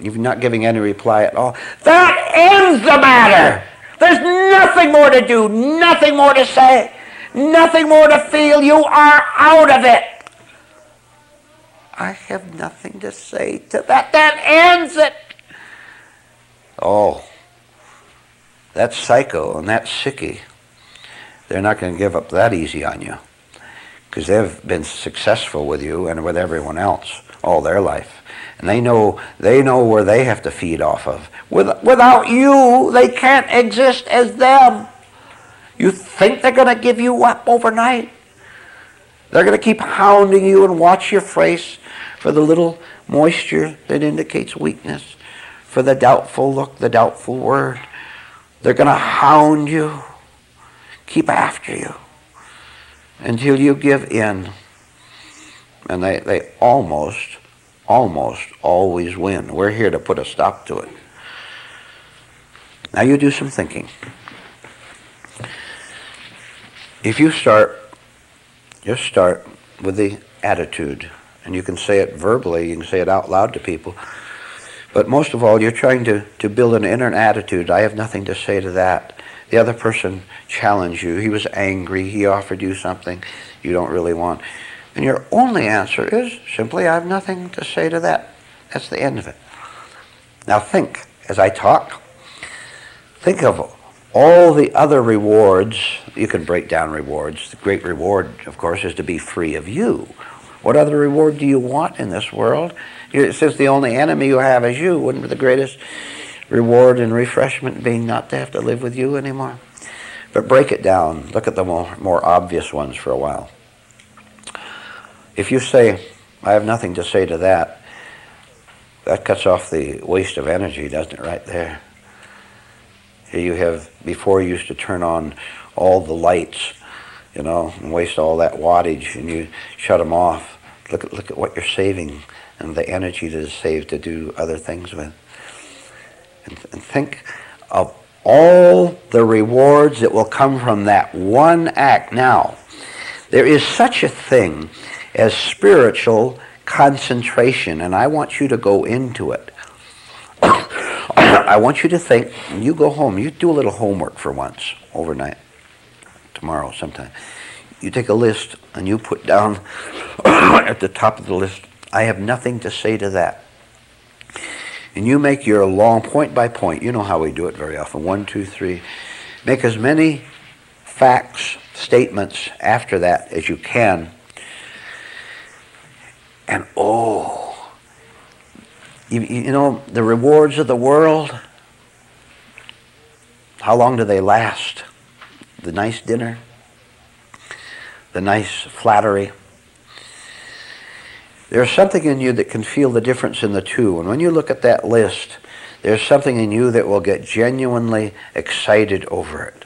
you're not giving any reply at all, that ends the matter! There's nothing more to do, nothing more to say, nothing more to feel, you are out of it! I have nothing to say to that, that ends it! Oh. That psycho and that sickie, they're not going to give up that easy on you because they've been successful with you and with everyone else all their life. And they know where they have to feed off of. Without you, they can't exist as them. You think they're going to give you up overnight? They're going to keep hounding you and watch your face for the little moisture that indicates weakness, for the doubtful look, the doubtful word. They're going to hound you, keep after you, until you give in. And they almost always win. We're here to put a stop to it. Now you do some thinking. If you start, just start with the attitude, and you can say it verbally, you can say it out loud to people, but most of all, you're trying to build an inner attitude. I have nothing to say to that. The other person challenged you. He was angry. He offered you something you don't really want. And your only answer is simply, I have nothing to say to that. That's the end of it. Now think, as I talk, think of all the other rewards. You can break down rewards. The great reward, of course, is to be free of you. What other reward do you want in this world? Since the only enemy you have is you, wouldn't the greatest reward and refreshment being not to have to live with you anymore? But break it down. Look at the more obvious ones for a while. If you say, I have nothing to say to that, that cuts off the waste of energy, doesn't it, right there? Here you have, before you used to turn on all the lights, you know, and waste all that wattage, and you shut them off. Look at what you're saving and the energy that is saved to do other things with. And think of all the rewards that will come from that one act. Now, there is such a thing as spiritual concentration, and I want you to go into it. I want you to think, you go home, you do a little homework for once, overnight, tomorrow sometime. You take a list and you put down at the top of the list, I have nothing to say to that. And you make your long point by point. You know how we do it very often. 1, 2, 3. Make as many facts, statements after that as you can. And oh, you know, the rewards of the world, how long do they last? The nice dinner, the nice flattery. There's something in you that can feel the difference in the two. And when you look at that list, there's something in you that will get genuinely excited over it.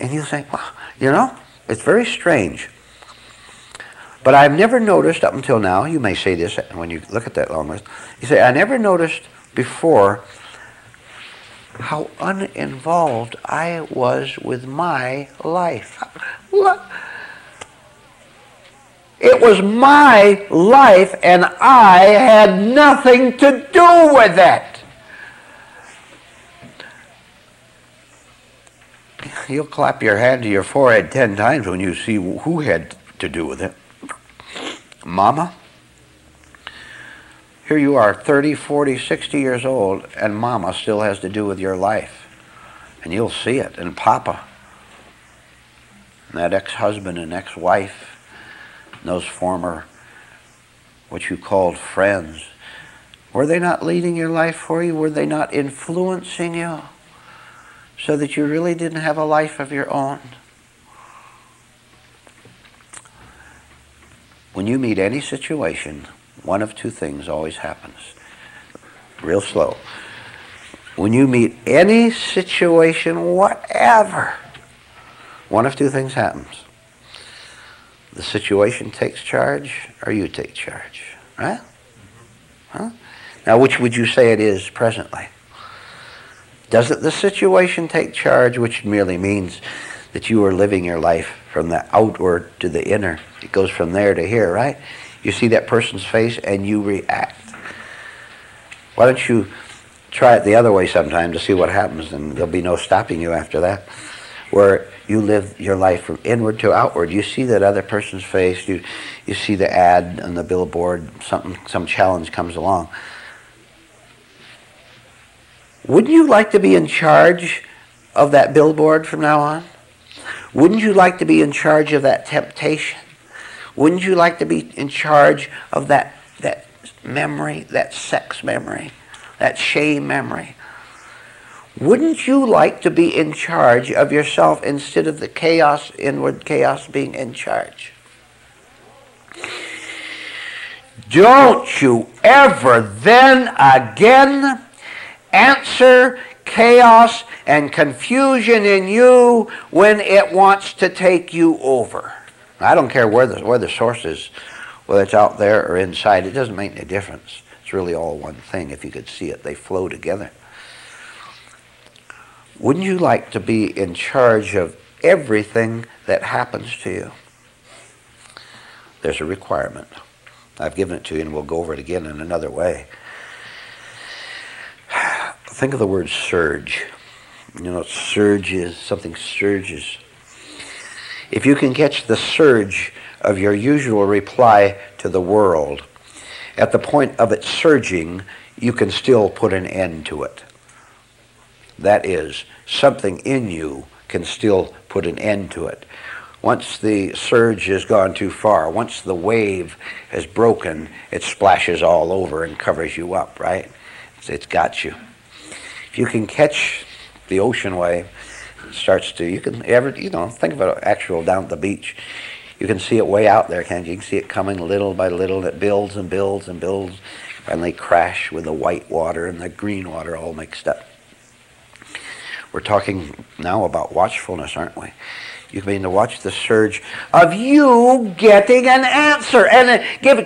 And you think, wow, you know, it's very strange. But I've never noticed up until now, you may say this when you look at that long list, you say, I never noticed before how uninvolved I was with my life. Look. It was my life, and I had nothing to do with it. You'll clap your hand to your forehead 10 times when you see who had to do with it. Mama. Here you are, 30, 40, 60 years old, and Mama still has to do with your life. And you'll see it, and Papa, and that ex-husband and ex-wife, those former, what you called friends, were they not leading your life for you? Were they not influencing you so that you really didn't have a life of your own? When you meet any situation, one of two things always happens. Real slow. When you meet any situation, whatever, one of two things happens. The situation takes charge, or you take charge, right? Huh? Now, which would you say it is presently? Doesn't the situation take charge, which merely means that you are living your life from the outward to the inner? It goes from there to here, right? You see that person's face and you react. Why don't you try it the other way sometime to see what happens, and there'll be no stopping you after that. Where you live your life from inward to outward. You see that other person's face, you see the ad on the billboard, some challenge comes along. Wouldn't you like to be in charge of that billboard from now on? Wouldn't you like to be in charge of that temptation? Wouldn't you like to be in charge of that memory, that sex memory, that shame memory? Wouldn't you like to be in charge of yourself instead of the chaos, inward chaos, being in charge? Don't you ever then again answer chaos and confusion in you when it wants to take you over. I don't care where the source is, whether it's out there or inside. It doesn't make any difference. It's really all one thing. If you could see it, they flow together. Wouldn't you like to be in charge of everything that happens to you? There's a requirement. I've given it to you, and we'll go over it again in another way. Think of the word surge. You know what surge is? Something surges. If you can catch the surge of your usual reply to the world, at the point of it surging, you can still put an end to it. That is, something in you can still put an end to it. Once the surge has gone too far, once the wave has broken, it splashes all over and covers you up, right? It's got you. If you can catch the ocean wave, it starts to, you can ever, you know, think of an actual down at the beach. You can see it way out there, can't you? You can see it coming little by little, and it builds and builds and builds, and they crash with the white water and the green water all mixed up. We're talking now about watchfulness, aren't we? You mean to watch the surge of you getting an answer, and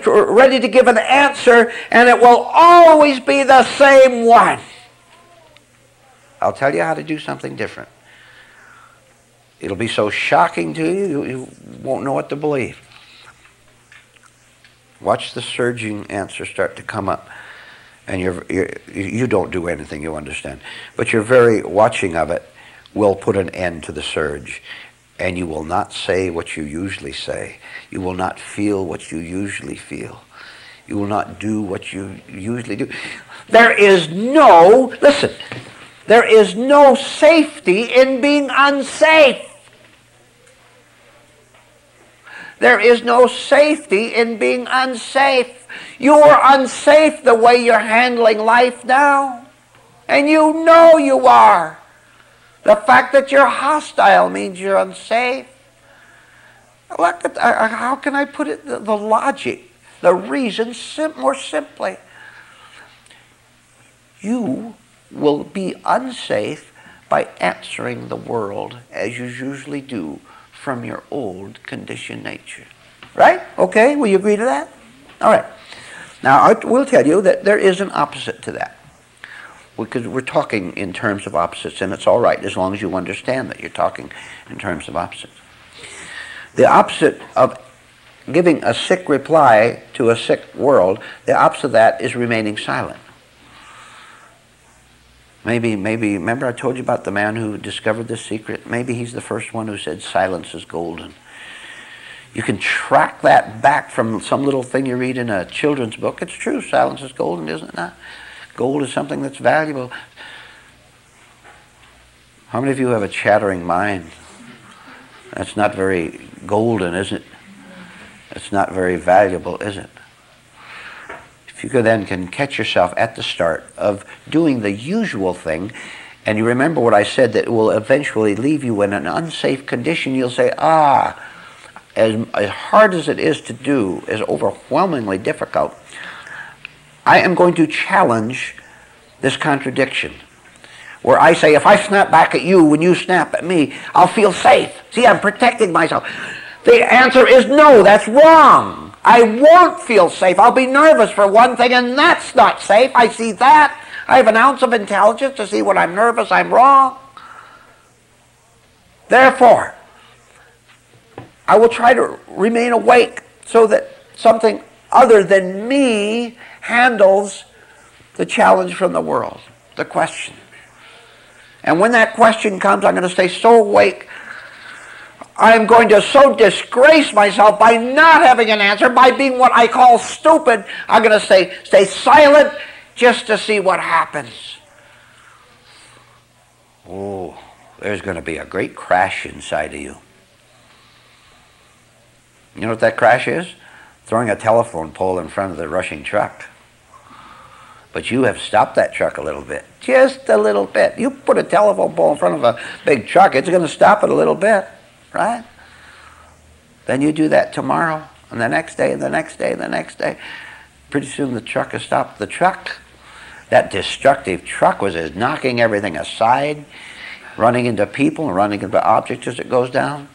ready to give an answer, and it will always be the same one. I'll tell you how to do something different. It'll be so shocking to you, you won't know what to believe. Watch the surging answers start to come up. And you don't do anything, you understand. But your very watching of it will put an end to the surge. And you will not say what you usually say. You will not feel what you usually feel. You will not do what you usually do. There is no, listen, there is no safety in being unsafe. There is no safety in being unsafe. You are unsafe the way you're handling life now. And you know you are. The fact that you're hostile means you're unsafe. Look at, how can I put it? The logic, the reason, more simply. You will be unsafe by answering the world as you usually do from your old conditioned nature. Right? Okay, will you agree to that? All right. Now, I will tell you that there is an opposite to that. Because we're talking in terms of opposites, and it's all right as long as you understand that you're talking in terms of opposites. The opposite of giving a sick reply to a sick world, the opposite of that is remaining silent. Maybe, remember I told you about the man who discovered the secret? Maybe he's the first one who said silence is golden. You can track that back from some little thing you read in a children's book. It's true, silence is golden, isn't it not? Gold is something that's valuable. How many of you have a chattering mind? That's not very golden, is it? It's not very valuable, is it? If you can catch yourself at the start of doing the usual thing, and you remember what I said, that it will eventually leave you in an unsafe condition, you'll say, ah, as hard as it is to do, as overwhelmingly difficult, I am going to challenge this contradiction, where I say, if I snap back at you when you snap at me, I'll feel safe. See, I'm protecting myself. The answer is no, that's wrong. I won't feel safe. I'll be nervous for one thing, and that's not safe. I see that. I have an ounce of intelligence to see when I'm nervous, I'm wrong. Therefore, I will try to remain awake so that something other than me handles the challenge from the world, the question. And when that question comes, I'm going to stay so awake, I'm going to so disgrace myself by not having an answer, by being what I call stupid, I'm going to stay silent just to see what happens. Oh, there's going to be a great crash inside of you. You know what that crash is? Throwing a telephone pole in front of the rushing truck. But you have stopped that truck a little bit, just a little bit. You put a telephone pole in front of a big truck, it's going to stop it a little bit, right? Then you do that tomorrow, and the next day, and the next day, and the next day. Pretty soon the truck has stopped the truck. That destructive truck was knocking everything aside, running into people, running into objects as it goes down.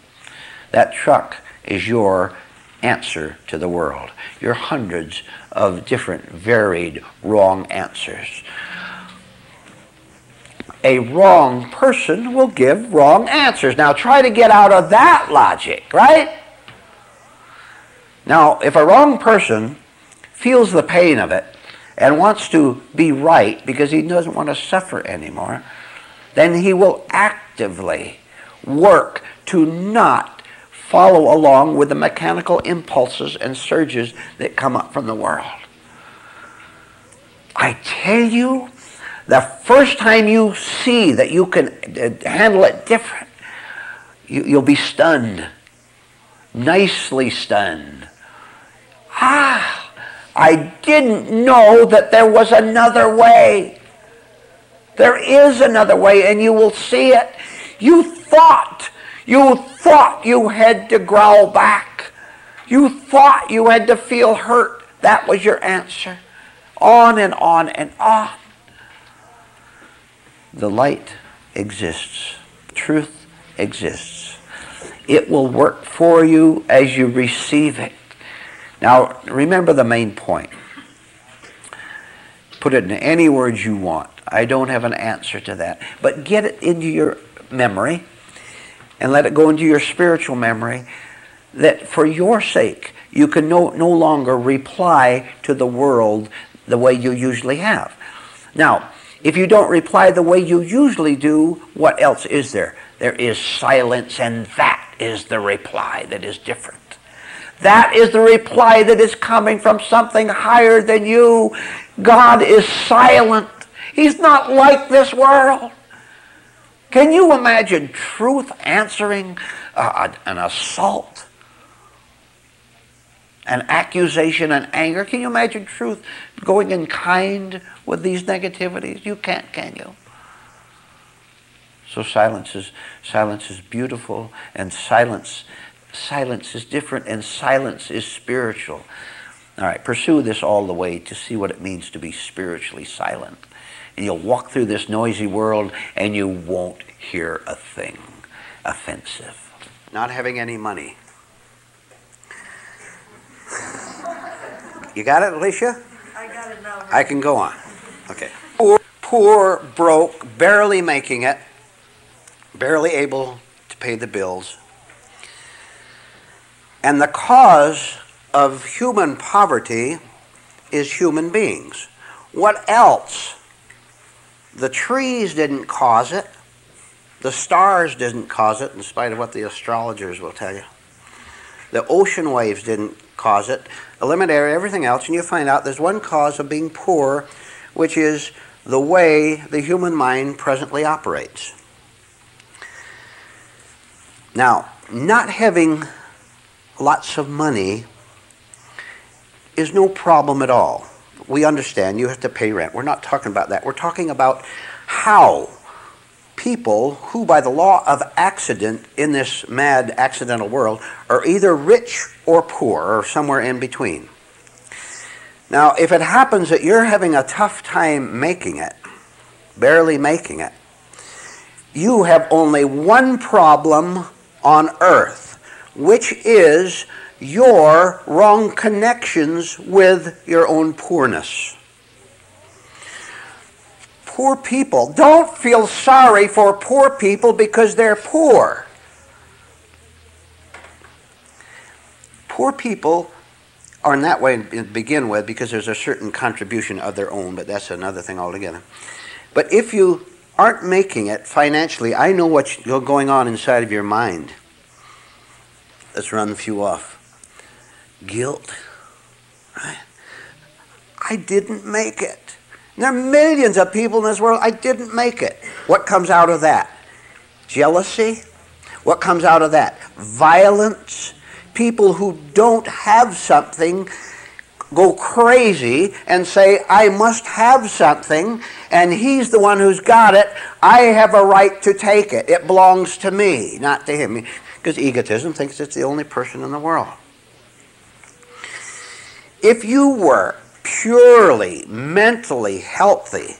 That truck is your answer to the world. Your hundreds of different, varied, wrong answers. A wrong person will give wrong answers. Now try to get out of that logic, right? Now, if a wrong person feels the pain of it and wants to be right because he doesn't want to suffer anymore, then he will actively work to not follow along with the mechanical impulses and surges that come up from the world. I tell you, the first time you see that you can handle it different, you'll be stunned, nicely stunned. Ah, I didn't know that there was another way. There is another way, and you will see it. You thought you had to growl back. You thought you had to feel hurt. That was your answer. On and on and on. The light exists. Truth exists. It will work for you as you receive it. Now, remember the main point. Put it in any words you want. I don't have an answer to that. But get it into your memory. And let it go into your spiritual memory that for your sake you can no longer reply to the world the way you usually have. Now, if you don't reply the way you usually do, what else is there? There is silence, and that is the reply that is different. That is the reply that is coming from something higher than you. God is silent. He's not like this world. Can you imagine truth answering an assault, an accusation, an anger? Can you imagine truth going in kind with these negativities? You can't, can you? So silence is beautiful, and silence is different, and silence is spiritual. All right, pursue this all the way to see what it means to be spiritually silent. And you'll walk through this noisy world and you won't hear a thing offensive. Not having any money. You got it, Alicia? I got it now. I can go on. Okay. Poor, broke, barely making it, barely able to pay the bills. And the cause of human poverty is human beings. What else? The trees didn't cause it. The stars didn't cause it, in spite of what the astrologers will tell you. The ocean waves didn't cause it. Eliminate everything else, and you find out there's one cause of being poor, which is the way the human mind presently operates. Now, not having lots of money is no problem at all. We understand you have to pay rent. We're not talking about that. We're talking about how people who, by the law of accident in this mad accidental world, are either rich or poor or somewhere in between. Now, if it happens that you're having a tough time making it, barely making it, you have only one problem on earth, which is your wrong connections with your own poorness. Poor people. Don't feel sorry for poor people because they're poor. Poor people are in that way to begin with because there's a certain contribution of their own, but that's another thing altogether. But if you aren't making it financially, I know what's going on inside of your mind. Let's run a few off. Guilt. Right? I didn't make it. There are millions of people in this world. I didn't make it. What comes out of that? Jealousy. What comes out of that? Violence. People who don't have something go crazy and say, I must have something, and he's the one who's got it. I have a right to take it. It belongs to me, not to him. Because egotism thinks it's the only person in the world. If you were purely mentally healthy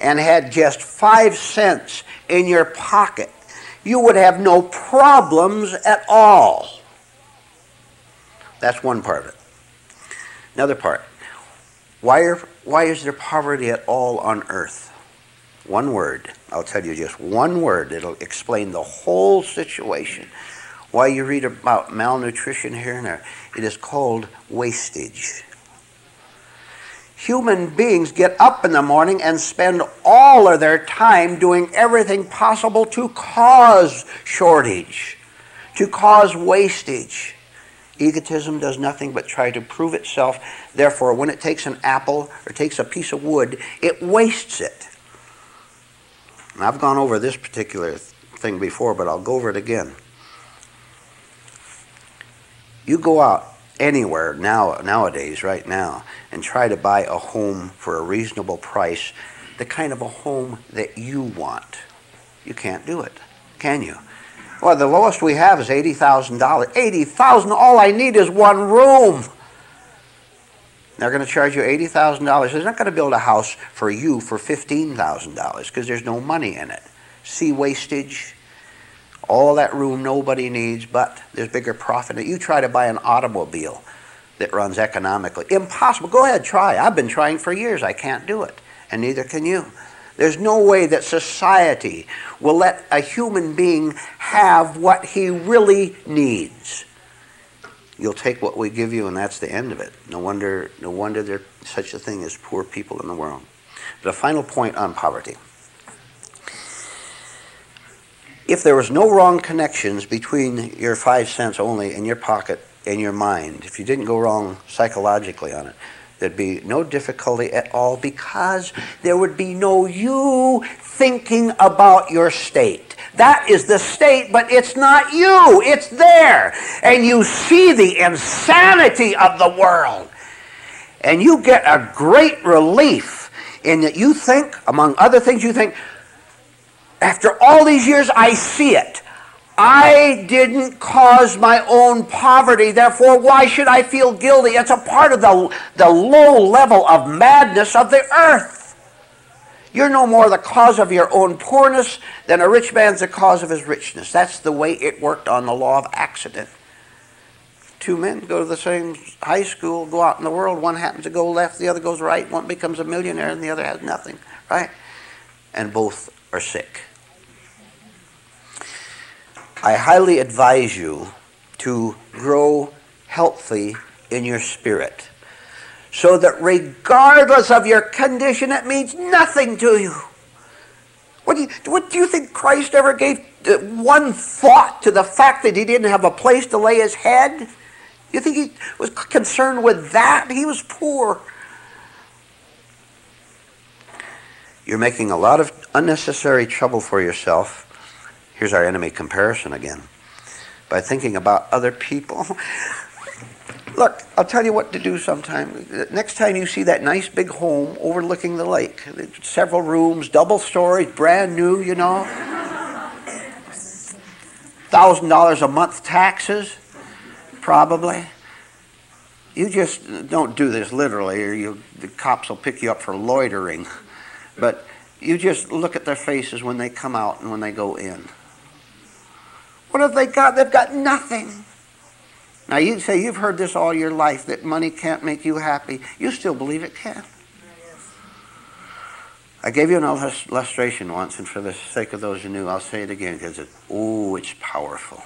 and had just 5 cents in your pocket, you would have no problems at all. That's one part of it. Another part, why is there poverty at all on earth? One word. I'll tell you just one word. It'll explain the whole situation. Why you read about malnutrition here and there. It is called wastage. Human beings get up in the morning and spend all of their time doing everything possible to cause shortage, to cause wastage. Egotism does nothing but try to prove itself. Therefore, when it takes an apple or takes a piece of wood, it wastes it. And I've gone over this particular thing before, but I'll go over it again. You go out anywhere nowadays, right now, and try to buy a home for a reasonable price, the kind of a home that you want. You can't do it, can you? Well, the lowest we have is $80,000. $80,000, all I need is one room. They're going to charge you $80,000. They're not going to build a house for you for $15,000 because there's no money in it. See wastage? All that room nobody needs, but there's bigger profit in it. You try to buy an automobile that runs economically. Impossible. Go ahead, try. I've been trying for years. I can't do it, and neither can you. There's no way that society will let a human being have what he really needs. You'll take what we give you, and that's the end of it. No wonder there's such a thing as poor people in the world. But a final point on poverty. If there was no wrong connections between your 5 cents only in your pocket and your mind, if you didn't go wrong psychologically on it, there'd be no difficulty at all, because there would be no you thinking about your state. That is the state, but it's not you. It's there. And you see the insanity of the world. And you get a great relief in that you think, among other things, you think, after all these years, I see it. I didn't cause my own poverty, therefore why should I feel guilty? It's a part of the low level of madness of the earth. You're no more the cause of your own poorness than a rich man's the cause of his richness. That's the way it worked on the law of accident. Two men go to the same high school, go out in the world, one happens to go left, the other goes right, one becomes a millionaire and the other has nothing, right? And both are sick. I highly advise you to grow healthy in your spirit so that regardless of your condition, it means nothing to you. What do you think Christ ever gave one thought to the fact that he didn't have a place to lay his head? You think he was concerned with that? He was poor. You're making a lot of unnecessary trouble for yourself. Here's our enemy comparison again. By thinking about other people. Look, I'll tell you what to do sometime. Next time you see that nice big home overlooking the lake, several rooms, double stories, brand new, you know, $1,000 a month taxes, probably. You just don't do this literally, or the cops will pick you up for loitering. But you just look at their faces when they come out and when they go in. What have they got? They've got nothing. Now you'd say you've heard this all your life, that money can't make you happy. You still believe it can. I gave you an illustration once, and for the sake of those who knew, I'll say it again, because it's powerful.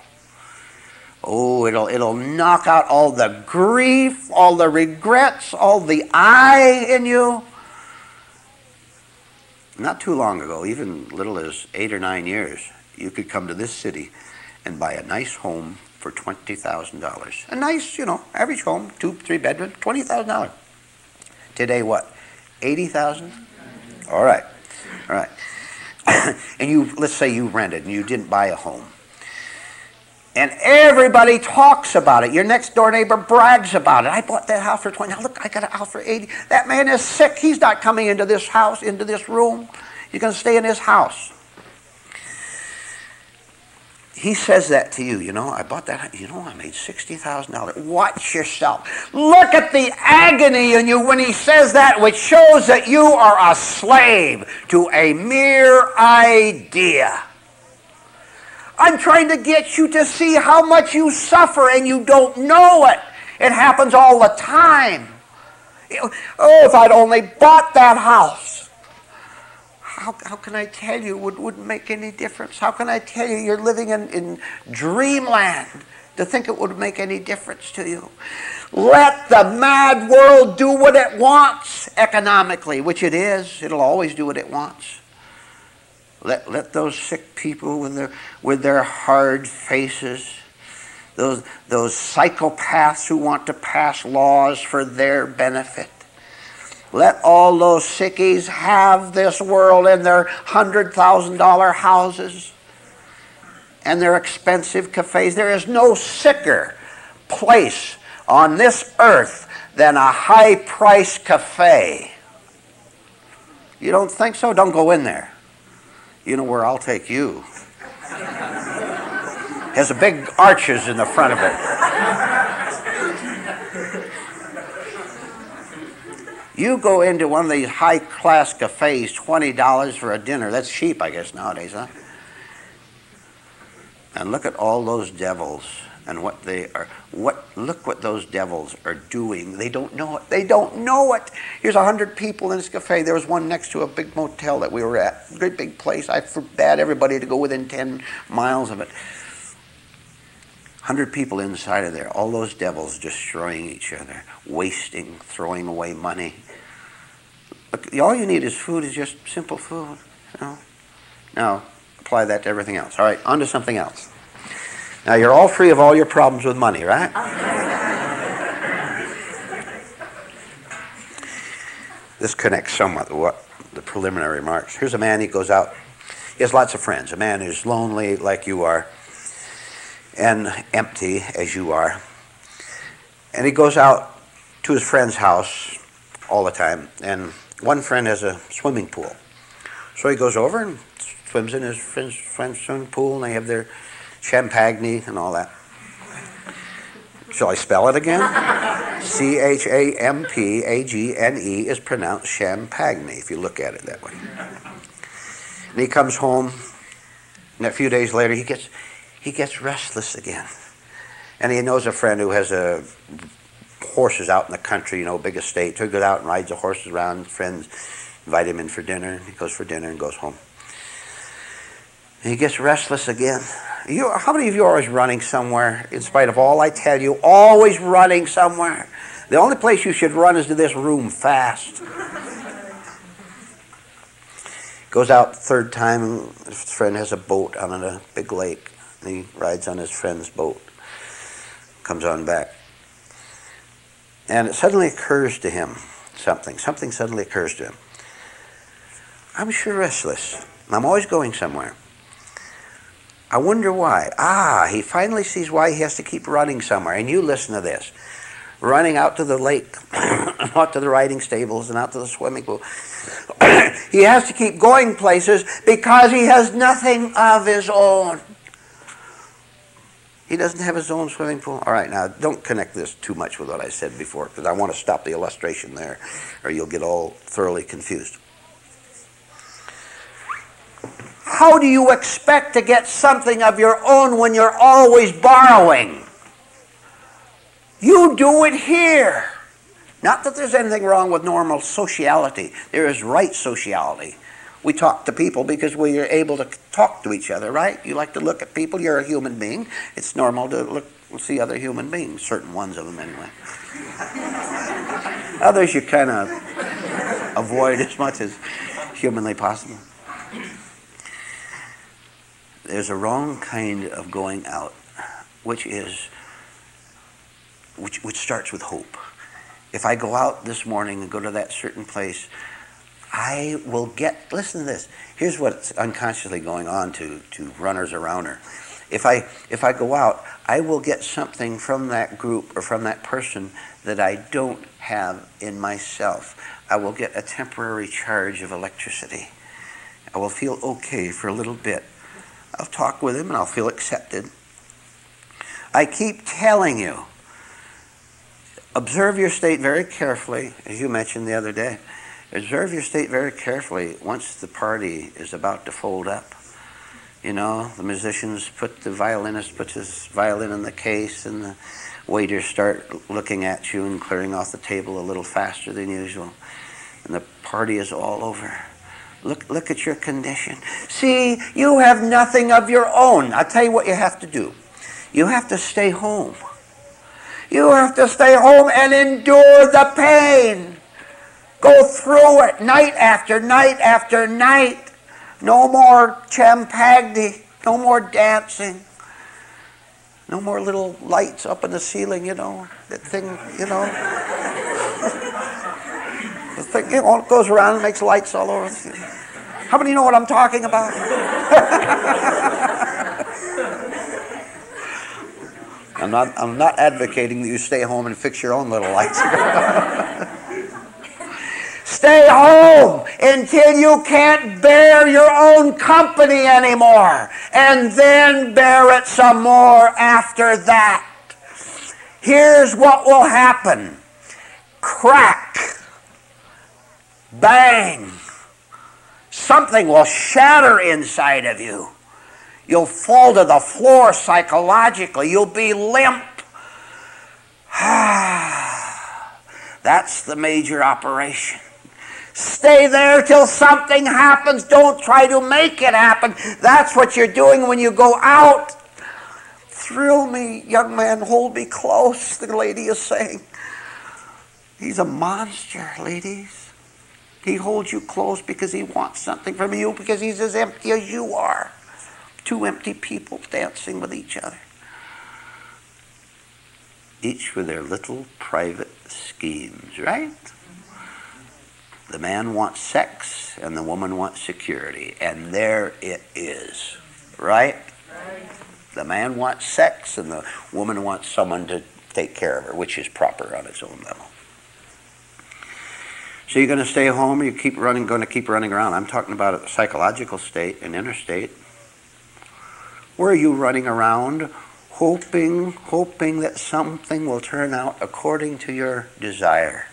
Oh, it'll knock out all the grief, all the regrets, all the I in you. Not too long ago, even little as 8 or 9 years, you could come to this city and buy a nice home for $20,000. A nice, you know, average home, 2-3 bedroom, $20,000. Today, what? $80,000? All right. And let's say you rented and you didn't buy a home. And everybody talks about it. Your next door neighbor brags about it. I bought that house for $20. Now look, I got a house for $80. That man is sick. He's not coming into this house, into this room. He's going to stay in his house. He says that to you. You know, I bought that. You know, I made $60,000. Watch yourself. Look at the agony in you when he says that, which shows that you are a slave to a mere idea. I'm trying to get you to see how much you suffer and you don't know it. It happens all the time. Oh, if I'd only bought that house. How can I tell you it wouldn't make any difference? How can I tell you you're living in dreamland to think it would make any difference to you? Let the mad world do what it wants economically, which it is. It'll always do what it wants. Let those sick people with their hard faces, those psychopaths who want to pass laws for their benefit, let all those sickies have this world and their $100,000 houses and their expensive cafes. There is no sicker place on this earth than a high-priced cafe. You don't think so? Don't go in there. You know where I'll take you. It has a big arches in the front of it. You go into one of these high-class cafes, $20 for a dinner. That's cheap, I guess, nowadays, huh? And look at all those devils and what they are. Look what those devils are doing. They don't know it. They don't know it. Here's 100 people in this cafe. There was one next to a big motel that we were at. Great big place. I forbade everybody to go within 10 miles of it. 100 people inside of there, all those devils destroying each other, wasting, throwing away money. Look, all you need is food, is just simple food. You know? Now, apply that to everything else. All right, on to something else. Now, you're all free of all your problems with money, right? This connects somewhat to what the preliminary remarks. Here's a man, he goes out, he has lots of friends, a man who's lonely like you are, and empty as you are. And he goes out to his friend's house all the time, and one friend has a swimming pool. So he goes over and swims in his friend's swimming pool, and they have their champagne and all that. Shall I spell it again? C-H-A-M-P-A-G-N-E is pronounced champagne if you look at it that way. And he comes home, and a few days later he gets restless again. And he knows a friend who has horses out in the country, you know, big estate. So he goes out and rides the horses around. Friends invite him in for dinner. He goes for dinner and goes home. And he gets restless again. How many of you are always running somewhere? In spite of all I tell you, always running somewhere. The only place you should run is to this room fast. Goes out the third time, and his friend has a boat out on a big lake. And he rides on his friend's boat, comes on back. And it suddenly occurs to him, something suddenly occurs to him. I'm sure restless. I'm always going somewhere. I wonder why. Ah, he finally sees why he has to keep running somewhere. And you listen to this. Running out to the lake, out to the riding stables, and out to the swimming pool. He has to keep going places because he has nothing of his own. He doesn't have his own swimming pool. All right, now, don't connect this too much with what I said before, because I want to stop the illustration there, or you'll get all thoroughly confused. How do you expect to get something of your own when you're always borrowing? You do it here. Not that there's anything wrong with normal sociality. There is right sociality. We talk to people because we are able to talk to each other, right? You like to look at people. You're a human being. It's normal to look and see other human beings, certain ones of them anyway. Others you kind of avoid as much as humanly possible. There's a wrong kind of going out, which starts with hope. If I go out this morning and go to that certain place, I will get, listen to this, here's what's unconsciously going on to runners around her. If I go out, I will get something from that group or from that person that I don't have in myself. I will get a temporary charge of electricity. I will feel okay for a little bit. I'll talk with him and I'll feel accepted. I keep telling you, observe your state very carefully, as you mentioned the other day. Observe your state very carefully once the party is about to fold up. You know, the musicians puts his violin in the case, and the waiters start looking at you and clearing off the table a little faster than usual. And the party is all over. Look at your condition. See, you have nothing of your own. I'll tell you what you have to do. You have to stay home. You have to stay home and endure the pain. Go through it night after night after night. No more champagne, no more dancing, no more little lights up in the ceiling, you know, that thing, you know. The thing, you know, it goes around and makes lights all over. How many know what I'm talking about? I'm not advocating that you stay home and fix your own little lights. Stay home until you can't bear your own company anymore, and then bear it some more after that. Here's what will happen. Crack. Bang. Something will shatter inside of you. You'll fall to the floor psychologically. You'll be limp. That's the major operation. Stay there till something happens. Don't try to make it happen. That's what you're doing when you go out. thrill me, young man, hold me close, the lady is saying. He's a monster, ladies. He holds you close because he wants something from you, because he's as empty as you are. Two empty people dancing with each other, each with their little private schemes, right? The man wants sex, and the woman wants security, and there it is, right? The man wants sex, and the woman wants someone to take care of her, which is proper on its own level. So you're going to stay home, you keep running, going to keep running around. I'm talking about a psychological state, an inner state. Where are you running around, hoping that something will turn out according to your desire?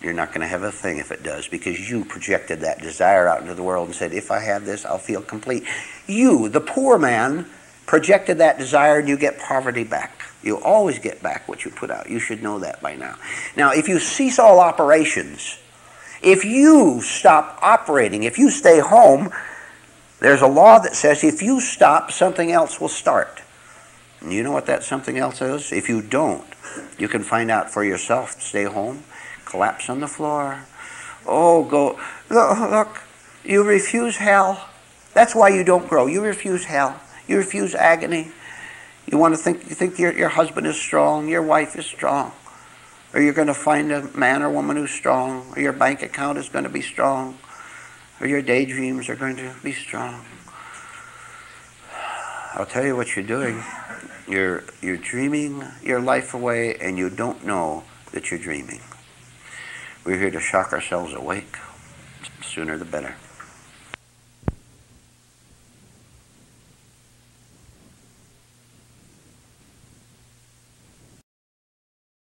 You're not going to have a thing if it does, because you projected that desire out into the world and said, if I have this, I'll feel complete. You, the poor man, projected that desire, and you get poverty back. You always get back what you put out. You should know that by now. Now, if you cease all operations, if you stop operating, if you stay home, there's a law that says if you stop, something else will start. And you know what that something else is? If you don't, you can find out for yourself. Stay home. Collapse on the floor. Oh, go, look, you refuse hell. That's why you don't grow. You refuse hell. You refuse agony. You want to think, you think your husband is strong, your wife is strong, or you're going to find a man or woman who's strong, or your bank account is going to be strong, or your daydreams are going to be strong. I'll tell you what you're doing. You're dreaming your life away, and you don't know that you're dreaming. We're here to shock ourselves awake. Sooner the better.